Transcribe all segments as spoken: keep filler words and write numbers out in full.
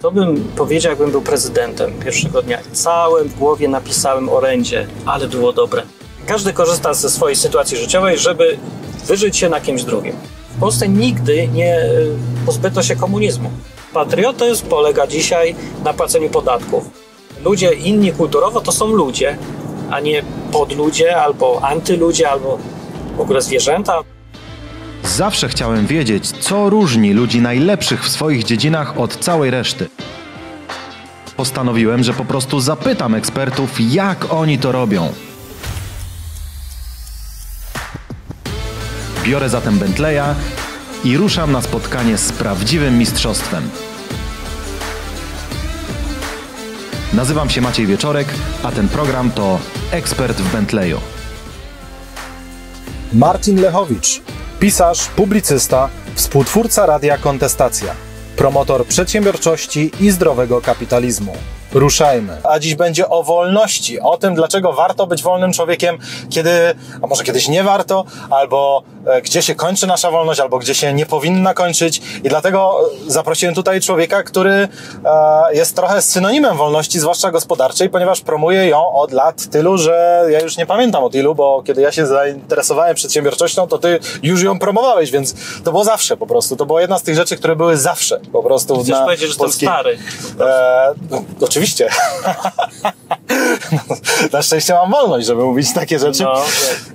To bym powiedział, jakbym był prezydentem pierwszego dnia. Całym w głowie napisałem orędzie, ale było dobre. Każdy korzysta ze swojej sytuacji życiowej, żeby wyżyć się na kimś drugim. W Polsce nigdy nie pozbyto się komunizmu. Patriotyzm polega dzisiaj na płaceniu podatków. Ludzie inni kulturowo to są ludzie, a nie podludzie, albo antyludzie, albo w ogóle zwierzęta. Zawsze chciałem wiedzieć, co różni ludzi najlepszych w swoich dziedzinach od całej reszty. Postanowiłem, że po prostu zapytam ekspertów, jak oni to robią. Biorę zatem Bentleya i ruszam na spotkanie z prawdziwym mistrzostwem. Nazywam się Maciej Wieczorek, a ten program to Ekspert w Bentleyu. Martin Lechowicz, pisarz, publicysta, współtwórca Radia Kontestacja, promotor przedsiębiorczości i zdrowego kapitalizmu. Ruszajmy. A dziś będzie o wolności, o tym, dlaczego warto być wolnym człowiekiem, kiedy, a może kiedyś nie warto, albo e, gdzie się kończy nasza wolność, albo gdzie się nie powinna kończyć. I dlatego zaprosiłem tutaj człowieka, który e, jest trochę synonimem wolności, zwłaszcza gospodarczej, ponieważ promuje ją od lat tylu, że ja już nie pamiętam od ilu, bo kiedy ja się zainteresowałem przedsiębiorczością, to ty już ją promowałeś, więc to było zawsze po prostu. To była jedna z tych rzeczy, które były zawsze po prostu. Chcesz na powiedzieć, że polskiej... jestem stary. E, no, oczywiście. Oczywiście. No, na szczęście mam wolność, żeby mówić takie rzeczy. No,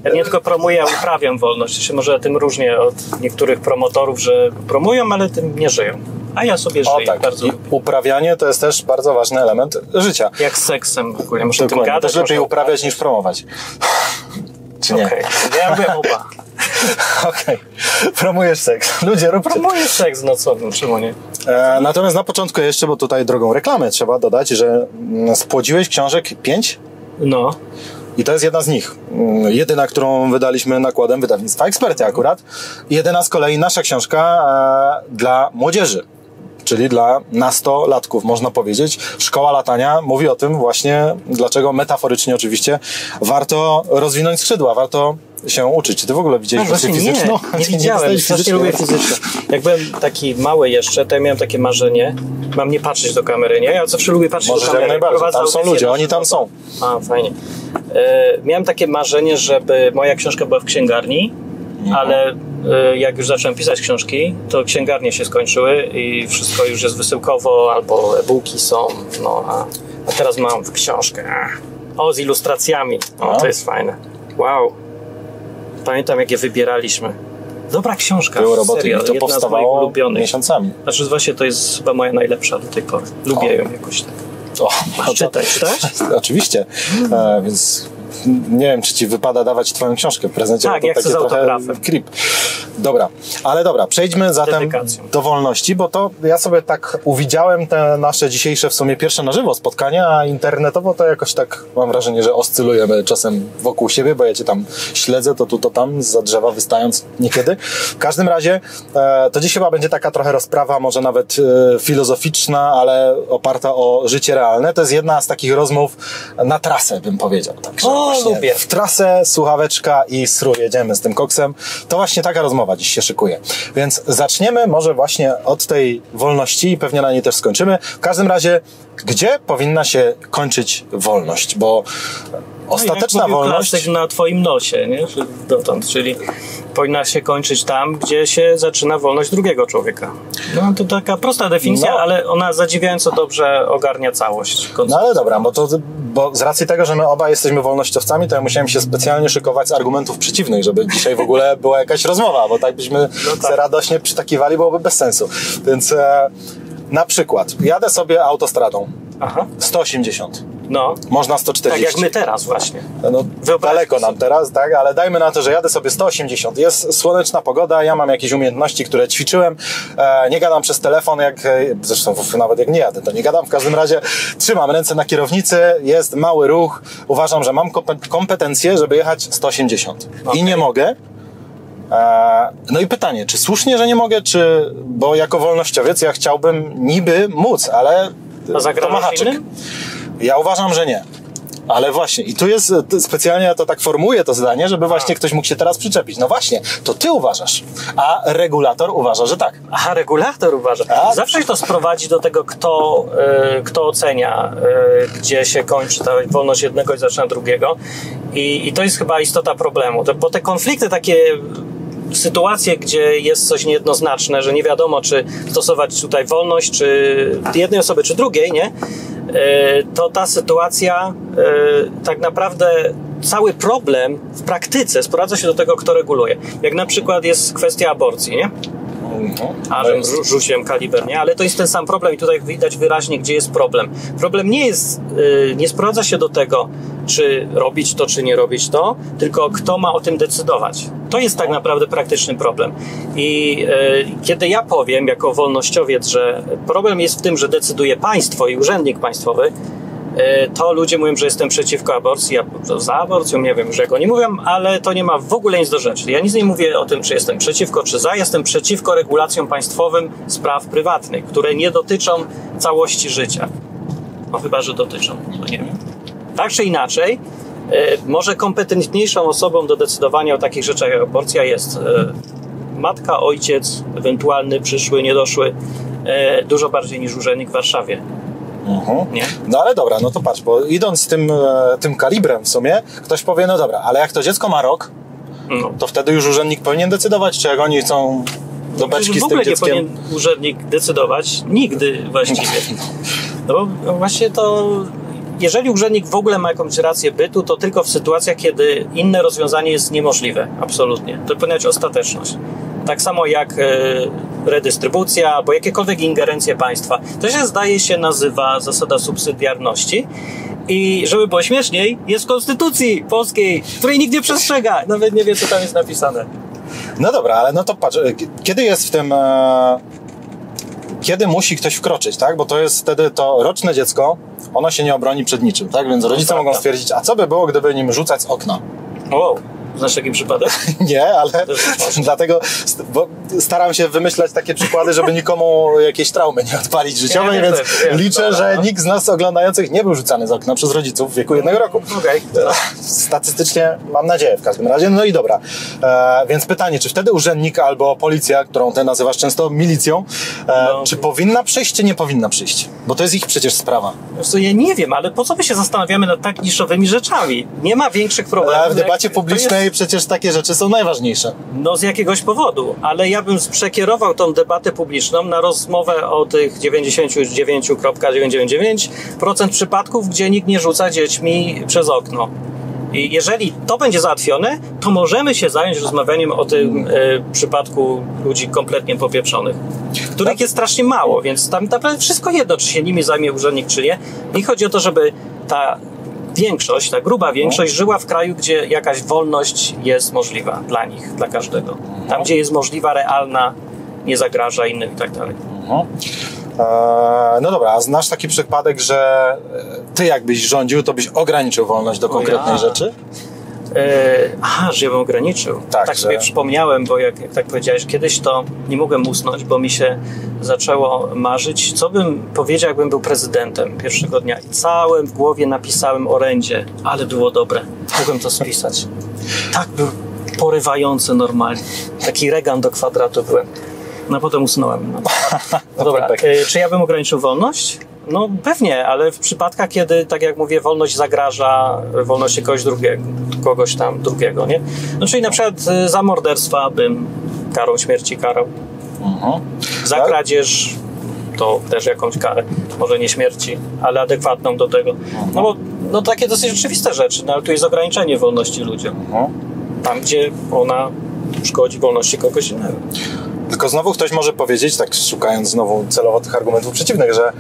ja nie tylko promuję, ale uprawiam wolność. Ja się może tym różnię od niektórych promotorów, że promują, ale tym nie żyją. A ja sobie żyję. O, tak. Bardzo uprawianie to jest też bardzo ważny element życia. Jak z seksem w ogóle. Muszę tym gadać, też lepiej uprawiać niż promować. Czy nie? Okay. Ja mówię oba. Okej. Okay. Promujesz seks. Ludzie, rób promujesz seks nocowym, Szymonie. E, natomiast na początku jeszcze, bo tutaj drogą reklamy trzeba dodać, że spłodziłeś książek pięć? No. I to jest jedna z nich. Jedyna, którą wydaliśmy nakładem wydawnictwa Ekspertia akurat. Jedyna z kolei nasza książka e, dla młodzieży. Czyli dla nastolatków, można powiedzieć. Szkoła latania mówi o tym właśnie, dlaczego metaforycznie oczywiście warto rozwinąć skrzydła, warto się uczyć. Ty w ogóle widziałeś no, fizyczną? Nie, no, nie, nie widziałem. Strasznie lubię fizyczną. Jak byłem taki mały jeszcze, to ja miałem takie marzenie. Mam nie patrzeć do kamery, nie? Ja zawsze lubię patrzeć Możesz do kamery. Możesz jak najbardziej. Tam są ludzie, oni tam są. A, fajnie. E, miałem takie marzenie, żeby moja książka była w księgarni, mhm. ale... jak już zacząłem pisać książki, to księgarnie się skończyły i wszystko już jest wysyłkowo, albo e-booki są, no a, a teraz mam książkę. O, z ilustracjami. O, to jest fajne. Wow. Pamiętam, jak je wybieraliśmy. Dobra książka. Były roboty serio, i to jedna powstawało miesiącami. Znaczy właśnie to jest chyba moja najlepsza do tej pory. Lubię o. ją jakoś tak. O, no czytaj, czytaj? Oczywiście. E, więc... nie wiem, czy ci wypada dawać twoją książkę w prezencie. Tak, to jak takie z autografem. Creep. Dobra, ale dobra, przejdźmy zatem Dedykacją. do wolności, bo to ja sobie tak uwidziałem te nasze dzisiejsze w sumie pierwsze na żywo spotkania, a internetowo to jakoś tak mam wrażenie, że oscylujemy czasem wokół siebie, bo ja cię tam śledzę, to tu, to tam, za drzewa wystając niekiedy. W każdym razie to dziś chyba będzie taka trochę rozprawa, może nawet filozoficzna, ale oparta o życie realne. To jest jedna z takich rozmów na trasę, bym powiedział. Także o, lubię. W trasę, słuchaweczka i sru, jedziemy z tym koksem. To właśnie taka rozmowa dziś się szykuje. Więc zaczniemy może właśnie od tej wolności i pewnie na niej też skończymy. W każdym razie, gdzie powinna się kończyć wolność? Bo ostateczna no, jak wolność... klasyk na twoim nosie, nie? Dotąd, czyli powinna się kończyć tam, gdzie się zaczyna wolność drugiego człowieka. No to taka prosta definicja, no, ale ona zadziwiająco dobrze ogarnia całość. No ale dobra, bo, to, bo z racji tego, że my oba jesteśmy wolnościowcami, to ja musiałem się specjalnie szykować z argumentów przeciwnych, żeby dzisiaj w ogóle była jakaś rozmowa, bo tak byśmy no tak. radośnie przytakiwali, byłoby bez sensu. Więc e, na przykład jadę sobie autostradą. Aha. sto osiemdziesiąt. No. Można sto czterdzieści. Tak jak my teraz właśnie. No, daleko nam teraz, tak? Ale dajmy na to, że jadę sobie sto osiemdziesiąt. Jest słoneczna pogoda, ja mam jakieś umiejętności, które ćwiczyłem. E, nie gadam przez telefon, jak, zresztą nawet jak nie jadę, to nie gadam. W każdym razie trzymam ręce na kierownicy, jest mały ruch. Uważam, że mam kompetencje, żeby jechać sto osiemdziesiąt. Okay. I nie mogę. No i pytanie, czy słusznie, że nie mogę, czy... Bo jako wolnościowiec ja chciałbym niby móc, ale... A zagrażasz innym? Ja uważam, że nie. Ale właśnie, i tu jest, specjalnie ja to tak formuję to zdanie, żeby właśnie ktoś mógł się teraz przyczepić. No właśnie, to ty uważasz, a regulator uważa, że tak. A regulator uważa. A? Zawsze to sprowadzi do tego, kto, y, kto ocenia, y, gdzie się kończy ta wolność jednego i zaczyna drugiego. I, i to jest chyba istota problemu, to, bo te konflikty takie... sytuacje, gdzie jest coś niejednoznaczne, że nie wiadomo, czy stosować tutaj wolność, czy jednej osoby, czy drugiej, nie? To ta sytuacja, tak naprawdę cały problem w praktyce sprowadza się do tego, kto reguluje. Jak na przykład jest kwestia aborcji, nie? A że rzuciłem kaliber, nie? Ale to jest ten sam problem i tutaj widać wyraźnie, gdzie jest problem. Problem nie jest, nie sprowadza się do tego, czy robić to, czy nie robić to, tylko kto ma o tym decydować. To jest tak naprawdę praktyczny problem. I yy, kiedy ja powiem jako wolnościowiec, że problem jest w tym, że decyduje państwo i urzędnik państwowy, yy, to ludzie mówią, że jestem przeciwko aborcji, ja za aborcją, nie wiem, że jak oni mówią, ale to nie ma w ogóle nic do rzeczy. Ja nic nie mówię o tym, czy jestem przeciwko, czy za. Jestem przeciwko regulacjom państwowym spraw prywatnych, które nie dotyczą całości życia. No chyba, że dotyczą, to nie wiem. Tak czy inaczej, może kompetentniejszą osobą do decydowania o takich rzeczach jak aborcja jest matka, ojciec, ewentualny, przyszły, niedoszły, dużo bardziej niż urzędnik w Warszawie. Mhm. Nie? No ale dobra, no to patrz, bo idąc tym, tym kalibrem w sumie, ktoś powie, no dobra, ale jak to dziecko ma rok, no. to wtedy już urzędnik powinien decydować, czy jak oni chcą do beczki z tym dzieckiem. W ogóle nie powinien urzędnik decydować, nigdy właściwie. No właśnie to... Jeżeli urzędnik w ogóle ma jakąś rację bytu, to tylko w sytuacjach, kiedy inne rozwiązanie jest niemożliwe, absolutnie. To powinna być ostateczność. Tak samo jak redystrybucja albo jakiekolwiek ingerencje państwa. To się zdaje się nazywa zasada subsydiarności. I żeby było śmieszniej, jest w konstytucji polskiej, której nikt nie przestrzega. Nawet nie wie, co tam jest napisane. No dobra, ale no to patrz, kiedy jest w tym... Kiedy musi ktoś wkroczyć, tak? Bo to jest wtedy to roczne dziecko, ono się nie obroni przed niczym, tak? Więc rodzice no, mogą stwierdzić, a co by było, gdyby nim rzucać z okna? Wow, znasz taki przypadek? Nie, ale dlatego bo staram się wymyślać takie przykłady, żeby nikomu jakieś traumy nie odpalić życiowej, ja więc wiem, liczę, to, no. że nikt z nas oglądających nie był rzucany z okna przez rodziców w wieku jednego roku. Okay. Statystycznie mam nadzieję w każdym razie. No i dobra, e, więc pytanie, czy wtedy urzędnik albo policja, którą ty nazywasz często milicją, e, no. czy powinna przyjść, czy nie powinna przyjść? Bo to jest ich przecież sprawa. Zresztą ja nie wiem, ale po co my się zastanawiamy nad tak niszowymi rzeczami? Nie ma większych problemów. E, w debacie publicznej jest... przecież takie rzeczy są najważniejsze. No z jakiegoś powodu, ale ja bym przekierował tą debatę publiczną na rozmowę o tych dziewięćdziesiąt dziewięć przecinek dziewięćdziesiąt dziewięć procent przypadków, gdzie nikt nie rzuca dziećmi przez okno. I jeżeli to będzie załatwione, to możemy się zająć rozmawianiem o tym y, przypadku ludzi kompletnie popieprzonych, których tak? jest strasznie mało, więc tam naprawdę wszystko jedno, czy się nimi zajmie urzędnik, czy nie. I chodzi o to, żeby ta większość, ta gruba większość żyła w kraju, gdzie jakaś wolność jest możliwa dla nich, dla każdego. Tam, gdzie jest możliwa, realna, nie zagraża innym i tak dalej. No dobra, a znasz taki przypadek, że ty jakbyś rządził, to byś ograniczył wolność do konkretnej ja. rzeczy? Yy, aha, że ja bym ograniczył. Tak, tak że... sobie przypomniałem, bo jak, jak tak powiedziałeś kiedyś, to nie mogłem usnąć, bo mi się zaczęło marzyć, co bym powiedział, jakbym był prezydentem pierwszego dnia. I całym w głowie napisałem orędzie, ale było dobre. Mogłem to spisać. Tak był porywający normalnie. Taki Reagan do kwadratu byłem. No potem usnąłem. No. No dobra, yy, czy ja bym ograniczył wolność? No pewnie, ale w przypadkach, kiedy, tak jak mówię, wolność zagraża wolności kogoś drugiego, kogoś tam drugiego, nie? No czyli na przykład za morderstwa bym karą śmierci karał. Mhm. Za kradzież to też jakąś karę, może nie śmierci, ale adekwatną do tego. Mhm. No bo no, takie dosyć oczywiste rzeczy, no, ale tu jest ograniczenie wolności ludzi. Mhm. Tam, gdzie ona szkodzi wolności kogoś innego. Tylko znowu ktoś może powiedzieć, tak szukając znowu celowo tych argumentów przeciwnych, że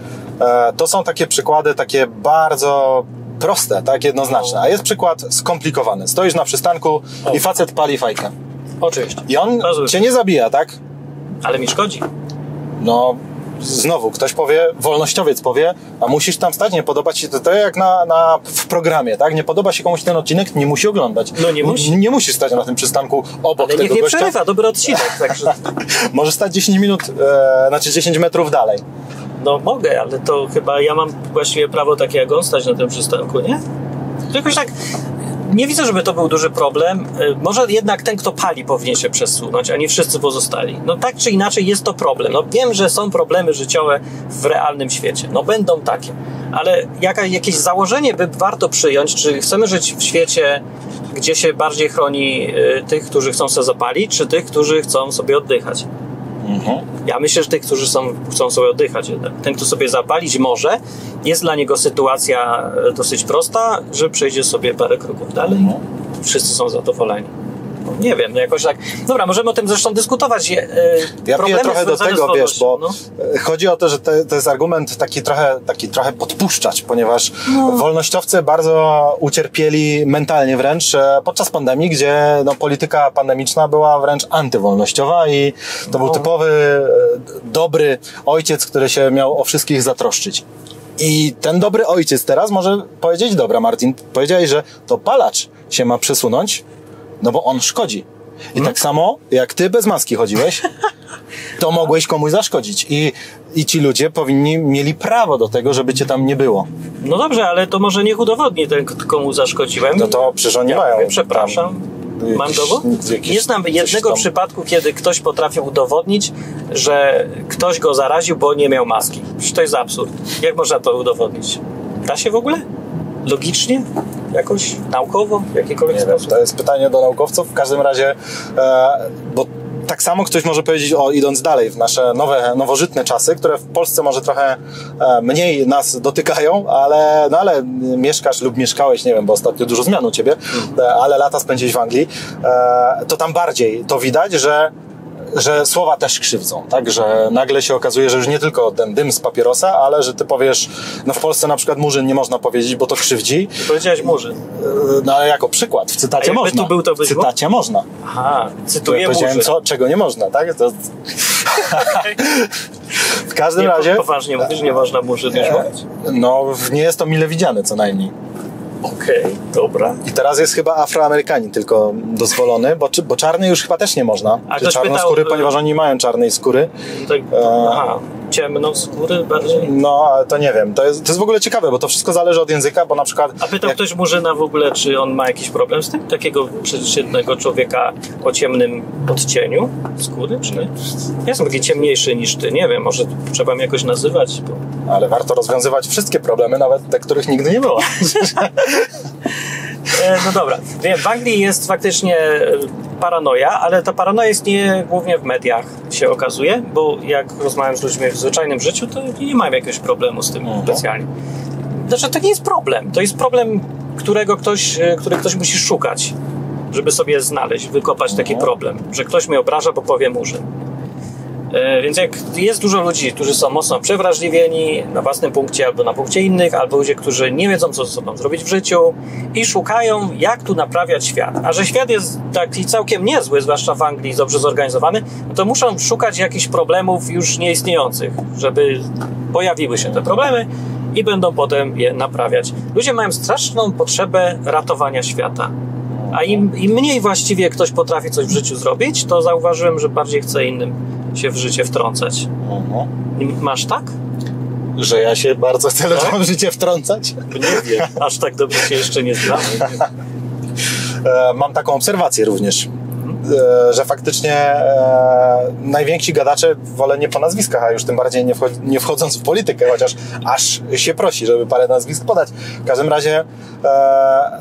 e, to są takie przykłady, takie bardzo proste, tak jednoznaczne. A jest przykład skomplikowany. Stoisz na przystanku o. i facet pali fajkę. Oczywiście. I on Oczywiście. cię nie zabija, tak? Ale mi szkodzi. No, znowu ktoś powie, wolnościowiec powie, a musisz tam stać, nie podoba ci się to, to jak na, na, w programie, tak? Nie podoba się komuś ten odcinek, nie musi oglądać. No nie musi. Nie, nie musi stać na tym przystanku obok Ale tego niech nie gościa. Przerywa, dobry odcinek. Także... Może stać dziesięć minut, e, znaczy dziesięć metrów dalej. No mogę, ale to chyba ja mam właściwie prawo takie jak on stać na tym przystanku, nie? jakoś tak nie widzę, żeby to był duży problem. Może jednak ten, kto pali, powinien się przesunąć, a nie wszyscy pozostali. No tak czy inaczej jest to problem. No wiem, że są problemy życiowe w realnym świecie. No będą takie. Ale jaka, jakieś założenie by warto przyjąć, czy chcemy żyć w świecie, gdzie się bardziej chroni tych, którzy chcą sobie zapalić, czy tych, którzy chcą sobie oddychać. Mhm. Ja myślę, że tych, którzy są, chcą sobie oddychać. Ten, kto sobie zapalić może, jest dla niego sytuacja dosyć prosta, że przejdzie sobie parę kroków dalej. Mhm. Wszyscy są zadowoleni. Nie wiem, jakoś tak. Dobra, możemy o tym zresztą dyskutować. E, ja piję trochę do tego, wiesz, bo no. chodzi o to, że to, to jest argument taki trochę, taki trochę podpuszczać, ponieważ no. wolnościowcy bardzo ucierpieli mentalnie wręcz podczas pandemii, gdzie no, polityka pandemiczna była wręcz antywolnościowa i to no. był typowy, dobry ojciec, który się miał o wszystkich zatroszczyć. I ten dobry ojciec teraz może powiedzieć, dobra Martin, powiedziałeś, że to palacz się ma przesunąć, no bo on szkodzi. I hmm. tak samo jak ty bez maski chodziłeś, to mogłeś komuś zaszkodzić. I, i ci ludzie powinni mieli prawo do tego, żeby cię tam nie było. No dobrze, ale to może niech udowodni ten, komu zaszkodziłem. No to przecież oni ja mają. Mówię, przepraszam. Jakiś, mam dowód? Nie znam jednego tam. przypadku, kiedy ktoś potrafił udowodnić, że ktoś go zaraził, bo nie miał maski. Przecież to jest absurd. Jak można to udowodnić? Da się w ogóle? Logicznie? Jakoś? Naukowo? W jakikolwiek sposób? To jest pytanie do naukowców. W każdym razie, e, bo tak samo ktoś może powiedzieć, o, idąc dalej w nasze nowe, nowożytne czasy, które w Polsce może trochę e, mniej nas dotykają, ale, no ale mieszkasz lub mieszkałeś, nie wiem, bo ostatnio dużo zmian u ciebie, mm. ale lata spędziłeś w Anglii, e, to tam bardziej to widać, że że słowa też krzywdzą, tak? Że nagle się okazuje, że już nie tylko ten dym z papierosa, ale że ty powiesz, no w Polsce na przykład murzyn nie można powiedzieć, bo to krzywdzi. Ty powiedziałeś murzyn. No ale jako przykład, w cytacie można. Tu był, to w cytacie było? Można. Aha, cytuję ja powiedziałem, co, czego nie można, tak? To... w każdym nie, razie... Poważnie mówisz, nie można murzyn nie, mówić? No nie jest to mile widziane co najmniej. Okej, okay, dobra. I teraz jest chyba afroamerykanin tylko dozwolony, bo, bo czarny już chyba też nie można. A ktoś czarnoskóry, pytał, ponieważ oni mają czarnej skóry. Tak, e... aha, ciemną skórę bardziej? No, to nie wiem. To jest, to jest w ogóle ciekawe, bo to wszystko zależy od języka, bo na przykład... A pytał jak... ktoś murzyna w ogóle, czy on ma jakiś problem z tym? Takiego przeciętnego człowieka o ciemnym odcieniu skóry? Czy nie? Ja jestem taki ciemniejszy niż ty, nie wiem, może trzeba mnie jakoś nazywać. Bo... Ale warto rozwiązywać wszystkie problemy, nawet te, których nigdy nie było. No dobra, w Anglii jest faktycznie paranoja, ale ta paranoja istnieje głównie w mediach, się okazuje, bo jak rozmawiam z ludźmi w zwyczajnym życiu, to nie mam jakiegoś problemu z tym specjalnie. Znaczy to nie jest problem, to jest problem, którego ktoś, który ktoś musi szukać, żeby sobie znaleźć, wykopać taki problem, że ktoś mnie obraża, bo powie murzyn. Więc jak jest dużo ludzi, którzy są mocno przewrażliwieni na własnym punkcie albo na punkcie innych, albo ludzie, którzy nie wiedzą, co ze sobą zrobić w życiu i szukają, jak tu naprawiać świat. A że świat jest taki całkiem niezły, zwłaszcza w Anglii, dobrze zorganizowany, to muszą szukać jakichś problemów już nieistniejących, żeby pojawiły się te problemy i będą potem je naprawiać. Ludzie mają straszną potrzebę ratowania świata. A im, im mniej właściwie ktoś potrafi coś w życiu zrobić, to zauważyłem, że bardziej chce innym się w życie wtrącać. Uh-huh. Masz tak? Że ja się bardzo chcę tak? w życie wtrącać? Nie wiem, aż tak dobrze się jeszcze nie znam. Mam taką obserwację również, że faktycznie e, najwięksi gadacze, wolę nie po nazwiskach, a już tym bardziej nie, wchodzi, nie wchodząc w politykę, chociaż aż się prosi, żeby parę nazwisk podać. W każdym razie, e,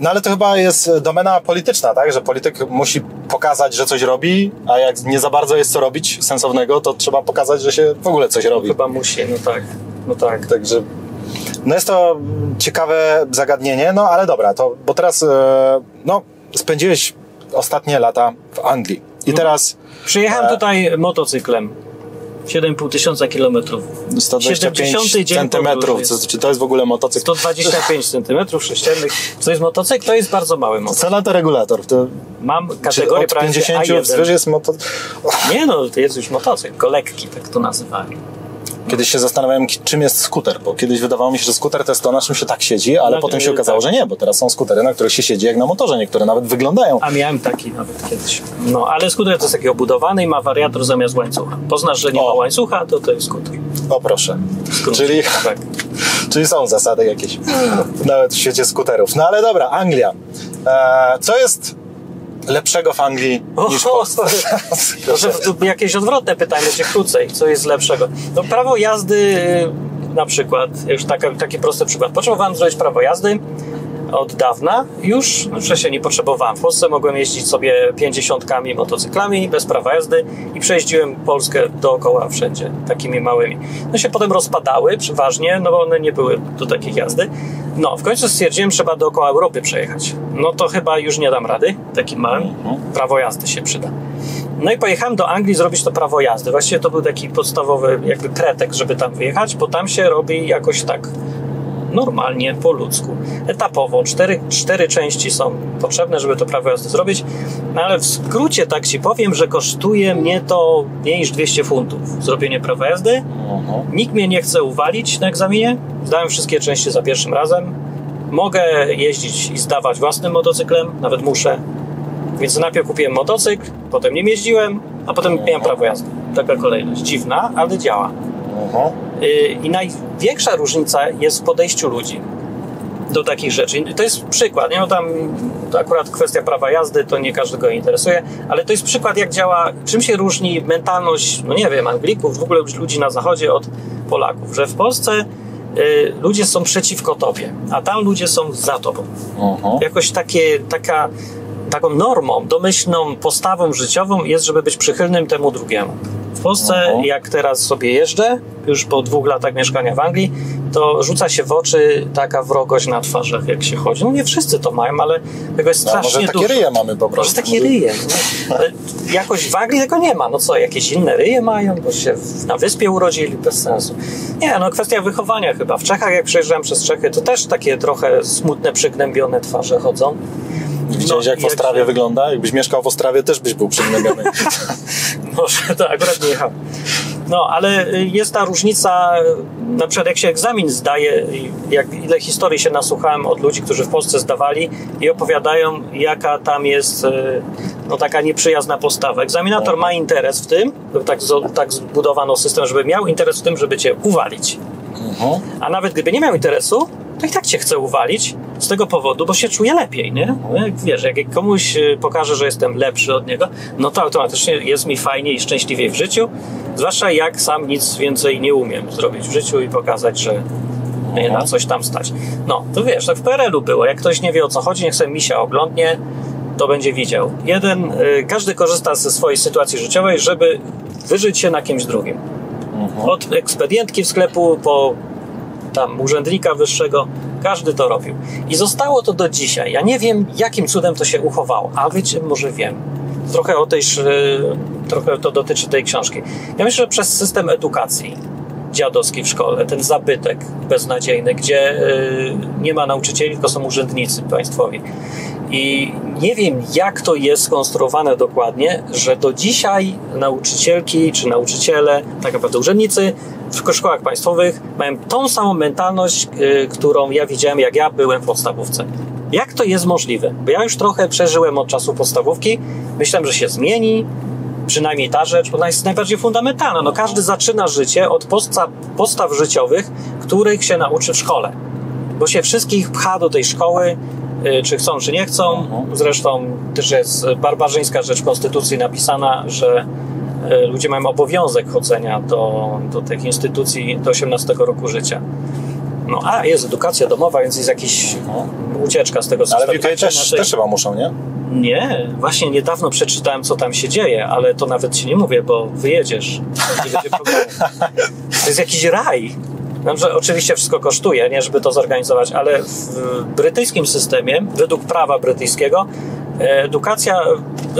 no ale to chyba jest domena polityczna, tak? Że polityk musi pokazać, że coś robi, a jak nie za bardzo jest co robić sensownego, to trzeba pokazać, że się w ogóle coś robi. Chyba musi, no tak. No tak. Także... No jest to ciekawe zagadnienie, no ale dobra, to, bo teraz e, no, spędziłeś ostatnie lata w Anglii. I teraz... Przyjechałem tutaj motocyklem. siedem i pół tysiąca kilometrów. sto dwadzieścia pięć centymetrów. Czy to jest w ogóle motocykl? sto dwadzieścia pięć centymetrów sześciennych. To jest motocykl, to jest bardzo mały motocykl. Co na to regulator? To mam kategorię prawie pięćdziesiąt A jeden. Jest motocykl. Nie no, to jest już motocykl. Lekki, tak to nazywałem. Kiedyś się zastanawiałem, czym jest skuter, bo kiedyś wydawało mi się, że skuter to jest to, na czym się tak siedzi, ale no, potem się okazało, tak. że nie, bo teraz są skutery, na których się siedzi jak na motorze, niektóre nawet wyglądają. A miałem taki nawet kiedyś. No, ale skuter to jest taki obudowany i ma wariator zamiast łańcucha. Poznasz, że nie o. ma łańcucha, to to jest skuter. O proszę. Skrót. Czyli... Tak. Czyli są zasady jakieś, nawet w świecie skuterów. No ale dobra, Anglia. Eee, co jest lepszego w Anglii niż o, Może jakieś odwrotne pytanie, czy krócej, co jest lepszego? No, prawo jazdy na przykład, już taki, taki prosty przykład. Potrzebowałem zrobić prawo jazdy od dawna już, no, wcześniej nie potrzebowałem. W Polsce mogłem jeździć sobie pięćdziesiątkami, motocyklami bez prawa jazdy i przejeździłem Polskę dookoła wszędzie, takimi małymi. No się potem rozpadały przeważnie, no bo one nie były do takiej jazdy. No, w końcu stwierdziłem, że trzeba dookoła Europy przejechać. No to chyba już nie dam rady, takim małym. Prawo jazdy się przyda. No i pojechałem do Anglii zrobić to prawo jazdy. Właściwie to był taki podstawowy jakby pretekst, żeby tam wyjechać, bo tam się robi jakoś tak normalnie, po ludzku. Etapowo. Cztery, cztery części są potrzebne, żeby to prawo jazdy zrobić. No ale w skrócie tak Ci powiem, że kosztuje mnie to mniej niż dwieście funtów zrobienie prawa jazdy. Uh-huh. Nikt mnie nie chce uwalić na egzaminie. Zdałem wszystkie części za pierwszym razem. Mogę jeździć i zdawać własnym motocyklem. Nawet muszę. Więc najpierw kupiłem motocykl, potem nim jeździłem, a potem uh-huh. miałem prawo jazdy. Taka kolejność. Dziwna, ale działa. Uh-huh. I największa różnica jest w podejściu ludzi do takich rzeczy. To jest przykład, nie? No tam akurat kwestia prawa jazdy, to nie każdego interesuje, ale to jest przykład, jak działa, czym się różni mentalność, no nie wiem, Anglików, w ogóle ludzi na zachodzie od Polaków, że w Polsce y, ludzie są przeciwko tobie, a tam ludzie są za tobą. Uh-huh. Jakoś takie, taka, taką normą, domyślną postawą życiową jest, żeby być przychylnym temu drugiemu. W Polsce, uh-huh. jak teraz sobie jeżdżę, już po dwóch latach mieszkania w Anglii, to rzuca się w oczy taka wrogość na twarzach, jak się chodzi. No nie wszyscy to mają, ale tego jest no, strasznie może dużo. Takie ryje mamy po prostu. Może takie ryje. No. Jakoś w Anglii tego nie ma. No co, jakieś inne ryje mają, bo się na wyspie urodzili, bez sensu. Nie, no kwestia wychowania chyba. W Czechach, jak przejeżdżałem przez Czechy, to też takie trochę smutne, przygnębione twarze chodzą. Widziałeś, no, jak w Ostrawie jak... wygląda? Jakbyś mieszkał w Ostrawie, też byś był przygnębiony. Może, to akurat nie jechałem. No, ale jest ta różnica, na przykład jak się egzamin zdaje, jak, ile historii się nasłuchałem od ludzi, którzy w Polsce zdawali i opowiadają, jaka tam jest no, taka nieprzyjazna postawa. Egzaminator ma interes w tym, tak, tak zbudowano system, żeby miał interes w tym, żeby cię uwalić. Mhm. A nawet gdyby nie miał interesu, to i tak cię chce uwalić z tego powodu, bo się czuje lepiej, nie? Jak, wiesz, jak komuś pokażę, że jestem lepszy od niego, no to automatycznie jest mi fajniej i szczęśliwiej w życiu, zwłaszcza jak sam nic więcej nie umiem zrobić w życiu i pokazać, że nie na coś tam stać. No, to wiesz, tak w P R L-u było, jak ktoś nie wie o co chodzi, niech sobie misia oglądnie, to będzie widział. Jeden, y, każdy korzysta ze swojej sytuacji życiowej, żeby wyżyć się na kimś drugim. Od ekspedientki w sklepu po tam urzędnika wyższego, każdy to robił. I zostało to do dzisiaj. Ja nie wiem, jakim cudem to się uchowało, a wiecie, może wiem. Trochę o tej, trochę to dotyczy tej książki. Ja myślę, że przez system edukacji dziadowskiej w szkole, ten zabytek beznadziejny, gdzie nie ma nauczycieli, tylko są urzędnicy państwowi. I nie wiem, jak to jest skonstruowane dokładnie, że do dzisiaj nauczycielki czy nauczyciele, tak naprawdę urzędnicy w szkołach państwowych mają tą samą mentalność, yy, którą ja widziałem, jak ja byłem w podstawówce. Jak to jest możliwe? Bo ja już trochę przeżyłem od czasu podstawówki. Myślałem, że się zmieni, przynajmniej ta rzecz, bo ona jest najbardziej fundamentalna. No, każdy zaczyna życie od posta- postaw życiowych, których się nauczy w szkole. Bo się wszystkich pcha do tej szkoły, czy chcą, czy nie chcą. Zresztą też jest barbarzyńska rzecz w Konstytucji napisana, że ludzie mają obowiązek chodzenia do, do tych instytucji do osiemnastego roku życia. No a jest edukacja domowa, więc jest jakaś ucieczka z tego systemu. Ale w U K też, tej... też chyba muszą, nie? Nie, właśnie niedawno przeczytałem, co tam się dzieje, ale to nawet ci nie mówię, bo wyjedziesz. To jest jakiś raj. No, że oczywiście wszystko kosztuje, nie, żeby to zorganizować, ale w brytyjskim systemie, według prawa brytyjskiego, edukacja,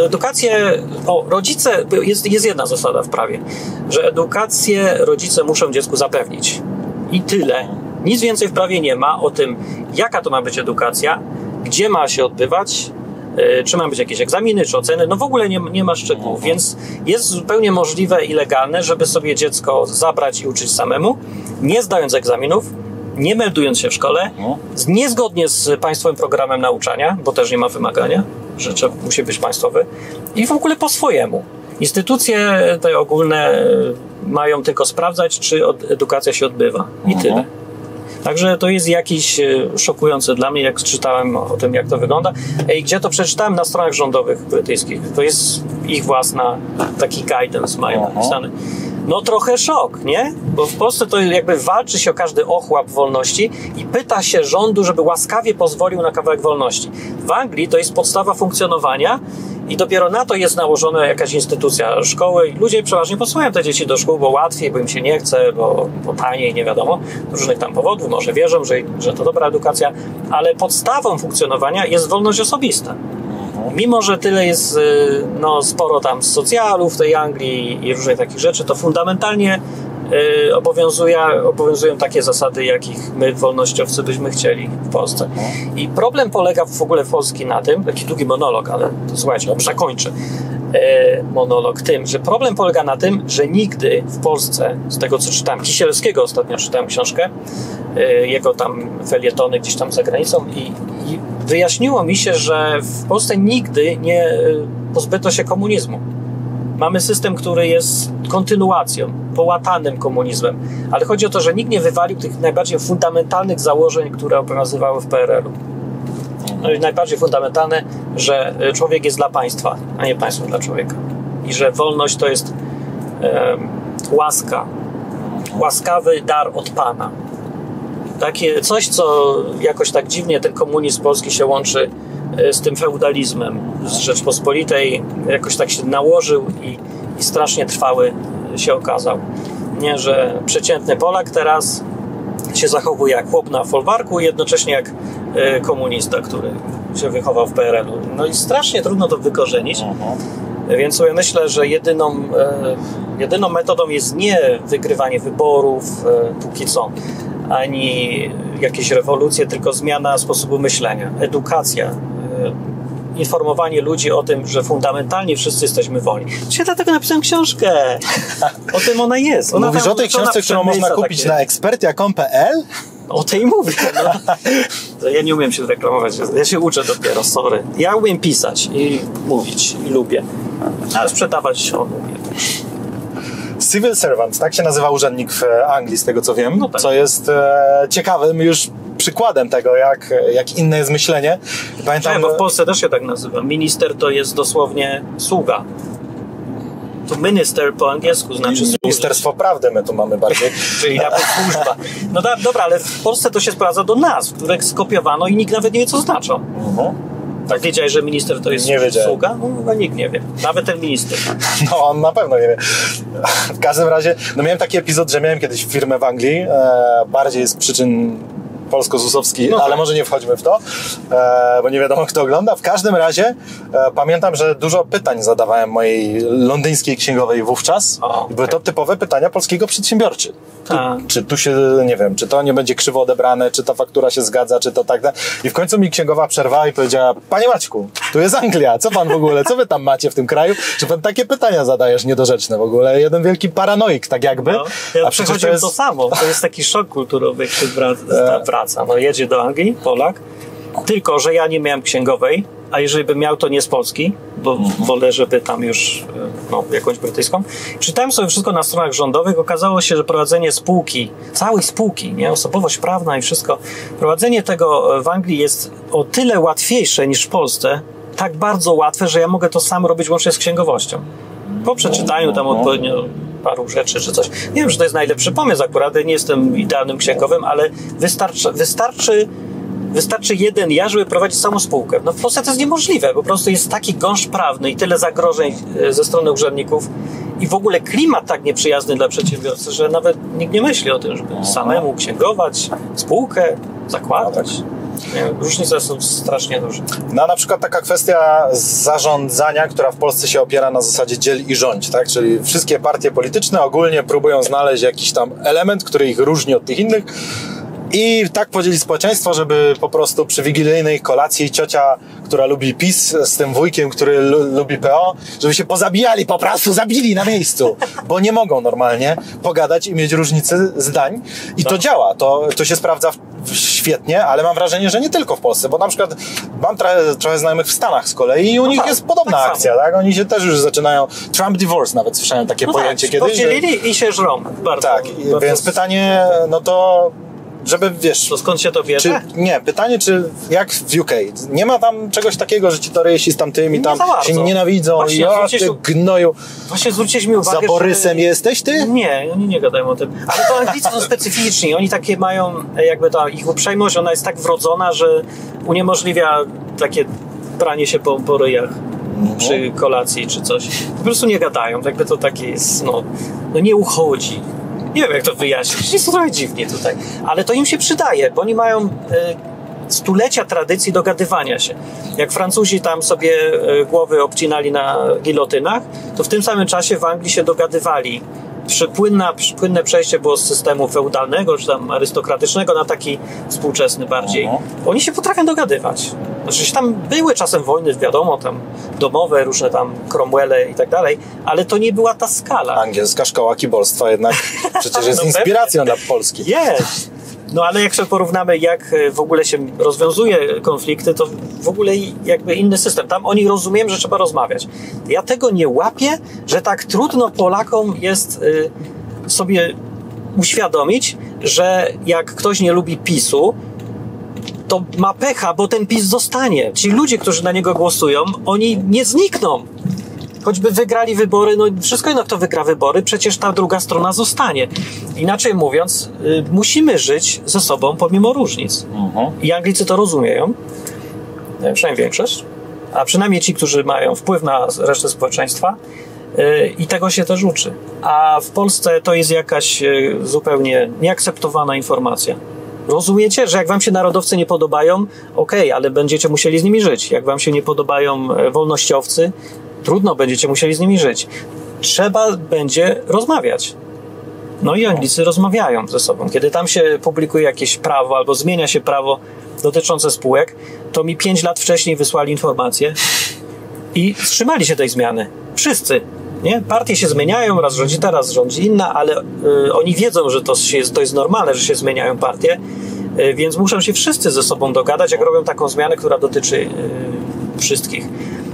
edukację, o, rodzice, jest, jest jedna zasada w prawie, że edukację rodzice muszą dziecku zapewnić. I tyle. Nic więcej w prawie nie ma o tym, jaka to ma być edukacja, gdzie ma się odbywać, czy mają być jakieś egzaminy, czy oceny, no w ogóle nie, nie ma szczegółów, więc jest zupełnie możliwe i legalne, żeby sobie dziecko zabrać i uczyć samemu, nie zdając egzaminów, nie meldując się w szkole, niezgodnie z państwowym programem nauczania, bo też nie ma wymagania, że musi być państwowy, i w ogóle po swojemu. Instytucje te ogólne mają tylko sprawdzać, czy edukacja się odbywa i tyle. Także to jest jakiś szokujące dla mnie, jak czytałem o tym, jak to wygląda. I gdzie to przeczytałem? Na stronach rządowych brytyjskich. To jest ich własna, taki guidance mają napisany. No trochę szok, nie? Bo w Polsce to jakby walczy się o każdy ochłap wolności i pyta się rządu, żeby łaskawie pozwolił na kawałek wolności. W Anglii to jest podstawa funkcjonowania i dopiero na to jest nałożona jakaś instytucja szkoły i ludzie przeważnie posyłają te dzieci do szkół, bo łatwiej, bo im się nie chce, bo, bo taniej, nie wiadomo, z różnych tam powodów, może wierzą, że, że to dobra edukacja, ale podstawą funkcjonowania jest wolność osobista. Mimo że tyle jest, no, sporo tam socjalów w tej Anglii i różnych takich rzeczy, to fundamentalnie y, obowiązuje, obowiązują takie zasady, jakich my wolnościowcy byśmy chcieli w Polsce. I problem polega w ogóle w Polsce na tym, taki długi monolog, ale to słuchajcie, on przekończy y, monolog tym, że problem polega na tym, że nigdy w Polsce, z tego co czytałem, Kisielskiego ostatnio czytałem książkę, y, jego tam felietony gdzieś tam za granicą i, i wyjaśniło mi się, że w Polsce nigdy nie pozbyto się komunizmu. Mamy system, który jest kontynuacją, połatanym komunizmem, ale chodzi o to, że nikt nie wywalił tych najbardziej fundamentalnych założeń, które obowiązywały w P R L-u. No i najbardziej fundamentalne, że człowiek jest dla państwa, a nie państwo dla człowieka. I że wolność to jest e, łaska, łaskawy dar od Pana. Takie coś, co jakoś tak dziwnie ten komunizm polski się łączy z tym feudalizmem z Rzeczpospolitej, jakoś tak się nałożył i, i strasznie trwały się okazał. Nie, że przeciętny Polak teraz się zachowuje jak chłop na folwarku i jednocześnie jak komunista, który się wychował w P R L-u. No i strasznie trudno to wykorzenić. Więc sobie myślę, że jedyną, jedyną metodą jest nie wygrywanie wyborów póki co, ani jakieś rewolucje, tylko zmiana sposobu myślenia, edukacja, yy, informowanie ludzi o tym, że fundamentalnie wszyscy jesteśmy wolni. Czyli dlatego napisałem książkę. O tym ona jest. Ona Mówisz tam, o tej książce, którą można kupić takie... na ekspertia kropka com kropka pe el? O tej mówię. No. To ja nie umiem się reklamować. Ja się uczę dopiero, sorry. Ja umiem pisać i mówić i lubię. Ale sprzedawać o lubię. Civil servant, tak się nazywa urzędnik w Anglii, z tego co wiem, no tak. Co jest e, ciekawym już przykładem tego, jak, jak inne jest myślenie. Pamiętam, nie, bo w Polsce też się tak nazywa. Minister to jest dosłownie sługa. To minister po angielsku znaczy sługa. Ministerstwo Prawdy my tu mamy bardziej. Czyli nawet służba. No da, dobra, ale w Polsce to się sprawdza do nazw, które skopiowano i nikt nawet nie wie, co znaczą. Mhm. Tak, wiedziałeś, że minister to jest sługa? No, no nikt nie wie. Nawet ten minister. No on na pewno nie wie. W każdym razie, no miałem taki epizod, że miałem kiedyś firmę w Anglii. E, bardziej z przyczyn polsko-zusowskich, no tak. Ale może nie wchodźmy w to, e, bo nie wiadomo kto ogląda. W każdym razie e, pamiętam, że dużo pytań zadawałem mojej londyńskiej księgowej wówczas. O, okay. Były to typowe pytania polskiego przedsiębiorcy. Tu, czy tu się, nie wiem, czy to nie będzie krzywo odebrane, czy ta faktura się zgadza, czy to tak dalej. I w końcu mi księgowa przerwała i powiedziała: Panie Maćku, tu jest Anglia, co pan w ogóle, co wy tam macie w tym kraju, że pan takie pytania zadajesz niedorzeczne w ogóle. Jeden wielki paranoik, tak jakby. No, ja A przechodziłem to, jest... to samo, to jest taki szok kulturowy, jak się wraca. No jedzie do Anglii, Polak, tylko że ja nie miałem księgowej, a jeżeli bym miał, to nie z Polski, bo wolę, żeby tam już no, jakąś brytyjską. Czytałem sobie wszystko na stronach rządowych, okazało się, że prowadzenie spółki, całej spółki, nie? Osobowość prawna i wszystko, prowadzenie tego w Anglii jest o tyle łatwiejsze niż w Polsce, tak bardzo łatwe, że ja mogę to sam robić łącznie z księgowością. Po przeczytaniu tam odpowiednio paru rzeczy czy coś. Nie wiem, czy to jest najlepszy pomysł akurat, nie jestem idealnym księgowym, ale wystarczy, wystarczy Wystarczy jeden ja, żeby prowadzić samą spółkę. No w Polsce to jest niemożliwe, po prostu jest taki gąszcz prawny i tyle zagrożeń ze strony urzędników i w ogóle klimat tak nieprzyjazny dla przedsiębiorcy, że nawet nikt nie myśli o tym, żeby samemu księgować, spółkę zakładać. Różnice są strasznie duże. No a na przykład taka kwestia zarządzania, która w Polsce się opiera na zasadzie dziel i rządź, tak? Czyli wszystkie partie polityczne ogólnie próbują znaleźć jakiś tam element, który ich różni od tych innych. I tak podzielić społeczeństwo, żeby po prostu przy wigilijnej kolacji ciocia, która lubi PiS, z tym wujkiem, który lu- lubi P O, żeby się pozabijali, po prostu zabili na miejscu, bo nie mogą normalnie pogadać i mieć różnicy zdań. I to działa, to, to się sprawdza w, w, świetnie, ale mam wrażenie, że nie tylko w Polsce, bo na przykład mam trochę, trochę znajomych w Stanach z kolei i u no nich tak, jest podobna tak akcja, tak? Oni się też już zaczynają, Trump Divorce nawet słyszałem takie no pojęcie tak, kiedyś. Podzielili że... i się żrą. Bardzo, tak, bardzo więc z... pytanie, no to... żeby, wiesz... To skąd się to bierze? Czy, nie, pytanie, czy jak w U K? Nie ma tam czegoś takiego, że ci to rejsi z tamtymi tam się nienawidzą. Właśnie, ja zwróciłeś... ty gnoju. Właśnie zwróciłeś mi uwagę, za Borysem że... jesteś ty? Nie, oni nie gadają o tym. Ale to Anglicy są specyficzni. Oni takie mają, jakby ta ich uprzejmość, ona jest tak wrodzona, że uniemożliwia takie pranie się po, po ryjach. Mm-hmm. Przy kolacji czy coś. Po prostu nie gadają. Jakby to takie jest, no, no nie uchodzi. Nie wiem, jak to wyjaśnić. Jest trochę dziwnie tutaj. Ale to im się przydaje, bo oni mają stulecia tradycji dogadywania się. Jak Francuzi tam sobie głowy obcinali na gilotynach, to w tym samym czasie w Anglii się dogadywali. Płynna, płynne przejście było z systemu feudalnego, czy tam arystokratycznego na taki współczesny bardziej. Oni się potrafią dogadywać. Znaczy, tam były czasem wojny, wiadomo, tam domowe, różne tam Cromwelle i tak dalej, ale to nie była ta skala. Angielska szkoła kibolstwa jednak przecież jest no inspiracją pewnie. Dla Polski. Jest. No ale jak się porównamy, jak w ogóle się rozwiązuje konflikty, to w ogóle jakby inny system. Tam oni rozumieją, że trzeba rozmawiać. Ja tego nie łapię, że tak trudno Polakom jest y, sobie uświadomić, że jak ktoś nie lubi PiSu, to ma pecha, bo ten PiS zostanie. Ci ludzie, którzy na niego głosują, oni nie znikną. Choćby wygrali wybory, no wszystko jedno, kto wygra wybory, przecież ta druga strona zostanie. Inaczej mówiąc, y, musimy żyć ze sobą pomimo różnic. Uh-huh. I Anglicy to rozumieją, przynajmniej większość, a przynajmniej ci, którzy mają wpływ na resztę społeczeństwa y, i tego się też uczy. A w Polsce to jest jakaś y, zupełnie nieakceptowana informacja. Rozumiecie, że jak wam się narodowcy nie podobają, okej, ale będziecie musieli z nimi żyć. Jak wam się nie podobają wolnościowcy, trudno, będziecie musieli z nimi żyć. Trzeba będzie rozmawiać. No i Anglicy rozmawiają ze sobą. Kiedy tam się publikuje jakieś prawo albo zmienia się prawo dotyczące spółek, to mi pięć lat wcześniej wysłali informacje i wstrzymali się tej zmiany. Wszyscy. Nie? Partie się zmieniają, raz rządzi ta, raz rządzi inna, ale y, oni wiedzą, że to, się, to jest normalne, że się zmieniają partie, y, więc muszą się wszyscy ze sobą dogadać, jak robią taką zmianę, która dotyczy y, wszystkich.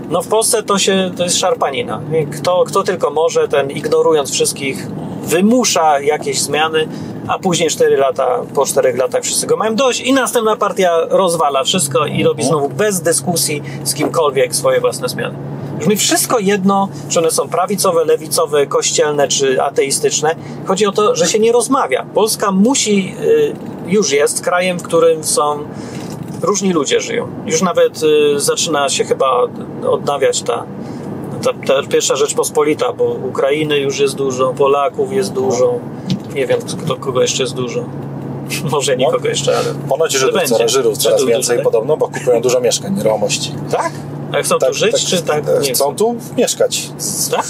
No w Polsce to, się, to jest szarpanina. Kto, kto tylko może, ten ignorując wszystkich wymusza jakieś zmiany, a później cztery lata, po czterech latach wszyscy go mają dość i następna partia rozwala wszystko i robi znowu bez dyskusji z kimkolwiek swoje własne zmiany. Już mi wszystko jedno, czy one są prawicowe, lewicowe, kościelne czy ateistyczne. Chodzi o to, że się nie rozmawia. Polska musi, już jest krajem, w którym są różni ludzie żyją. Już nawet y, zaczyna się chyba odnawiać ta, ta, ta pierwsza Rzeczpospolita, bo Ukrainy już jest dużo, Polaków jest dużo. Nie wiem, kto, kogo jeszcze jest dużo. Może nikogo jeszcze, ale... Ponoć Żydów, co, Żydów coraz Żydów, więcej tak? Podobno, bo kupują dużo mieszkań, nieruchomości. Tak? A chcą tak, tu żyć, tak, czy tak? Nie chcą tu mieszkać. Tak?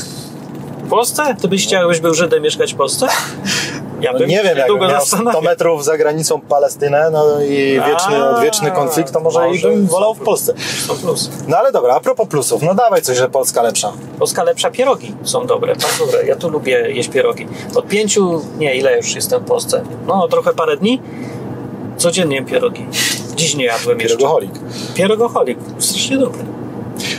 W Polsce? Ty byś chciał, byś był Żydem, mieszkać w Polsce? Ja no nie wiem, jakbym miał sto metrów za granicą Palestynę no i wieczny, odwieczny konflikt, to może, może i bym wolał w Polsce. Plus. No ale dobra, a propos plusów, no dawaj coś, że Polska lepsza. Polska lepsza, pierogi są dobre, bardzo dobre. Ja tu lubię jeść pierogi. Od pięciu, nie, ile już jestem w Polsce? No trochę parę dni, codziennie jem pierogi. Dziś nie jadłem Pierogoholik. jeszcze. Pierogoholik. Pierogoholik, strasznie dobre.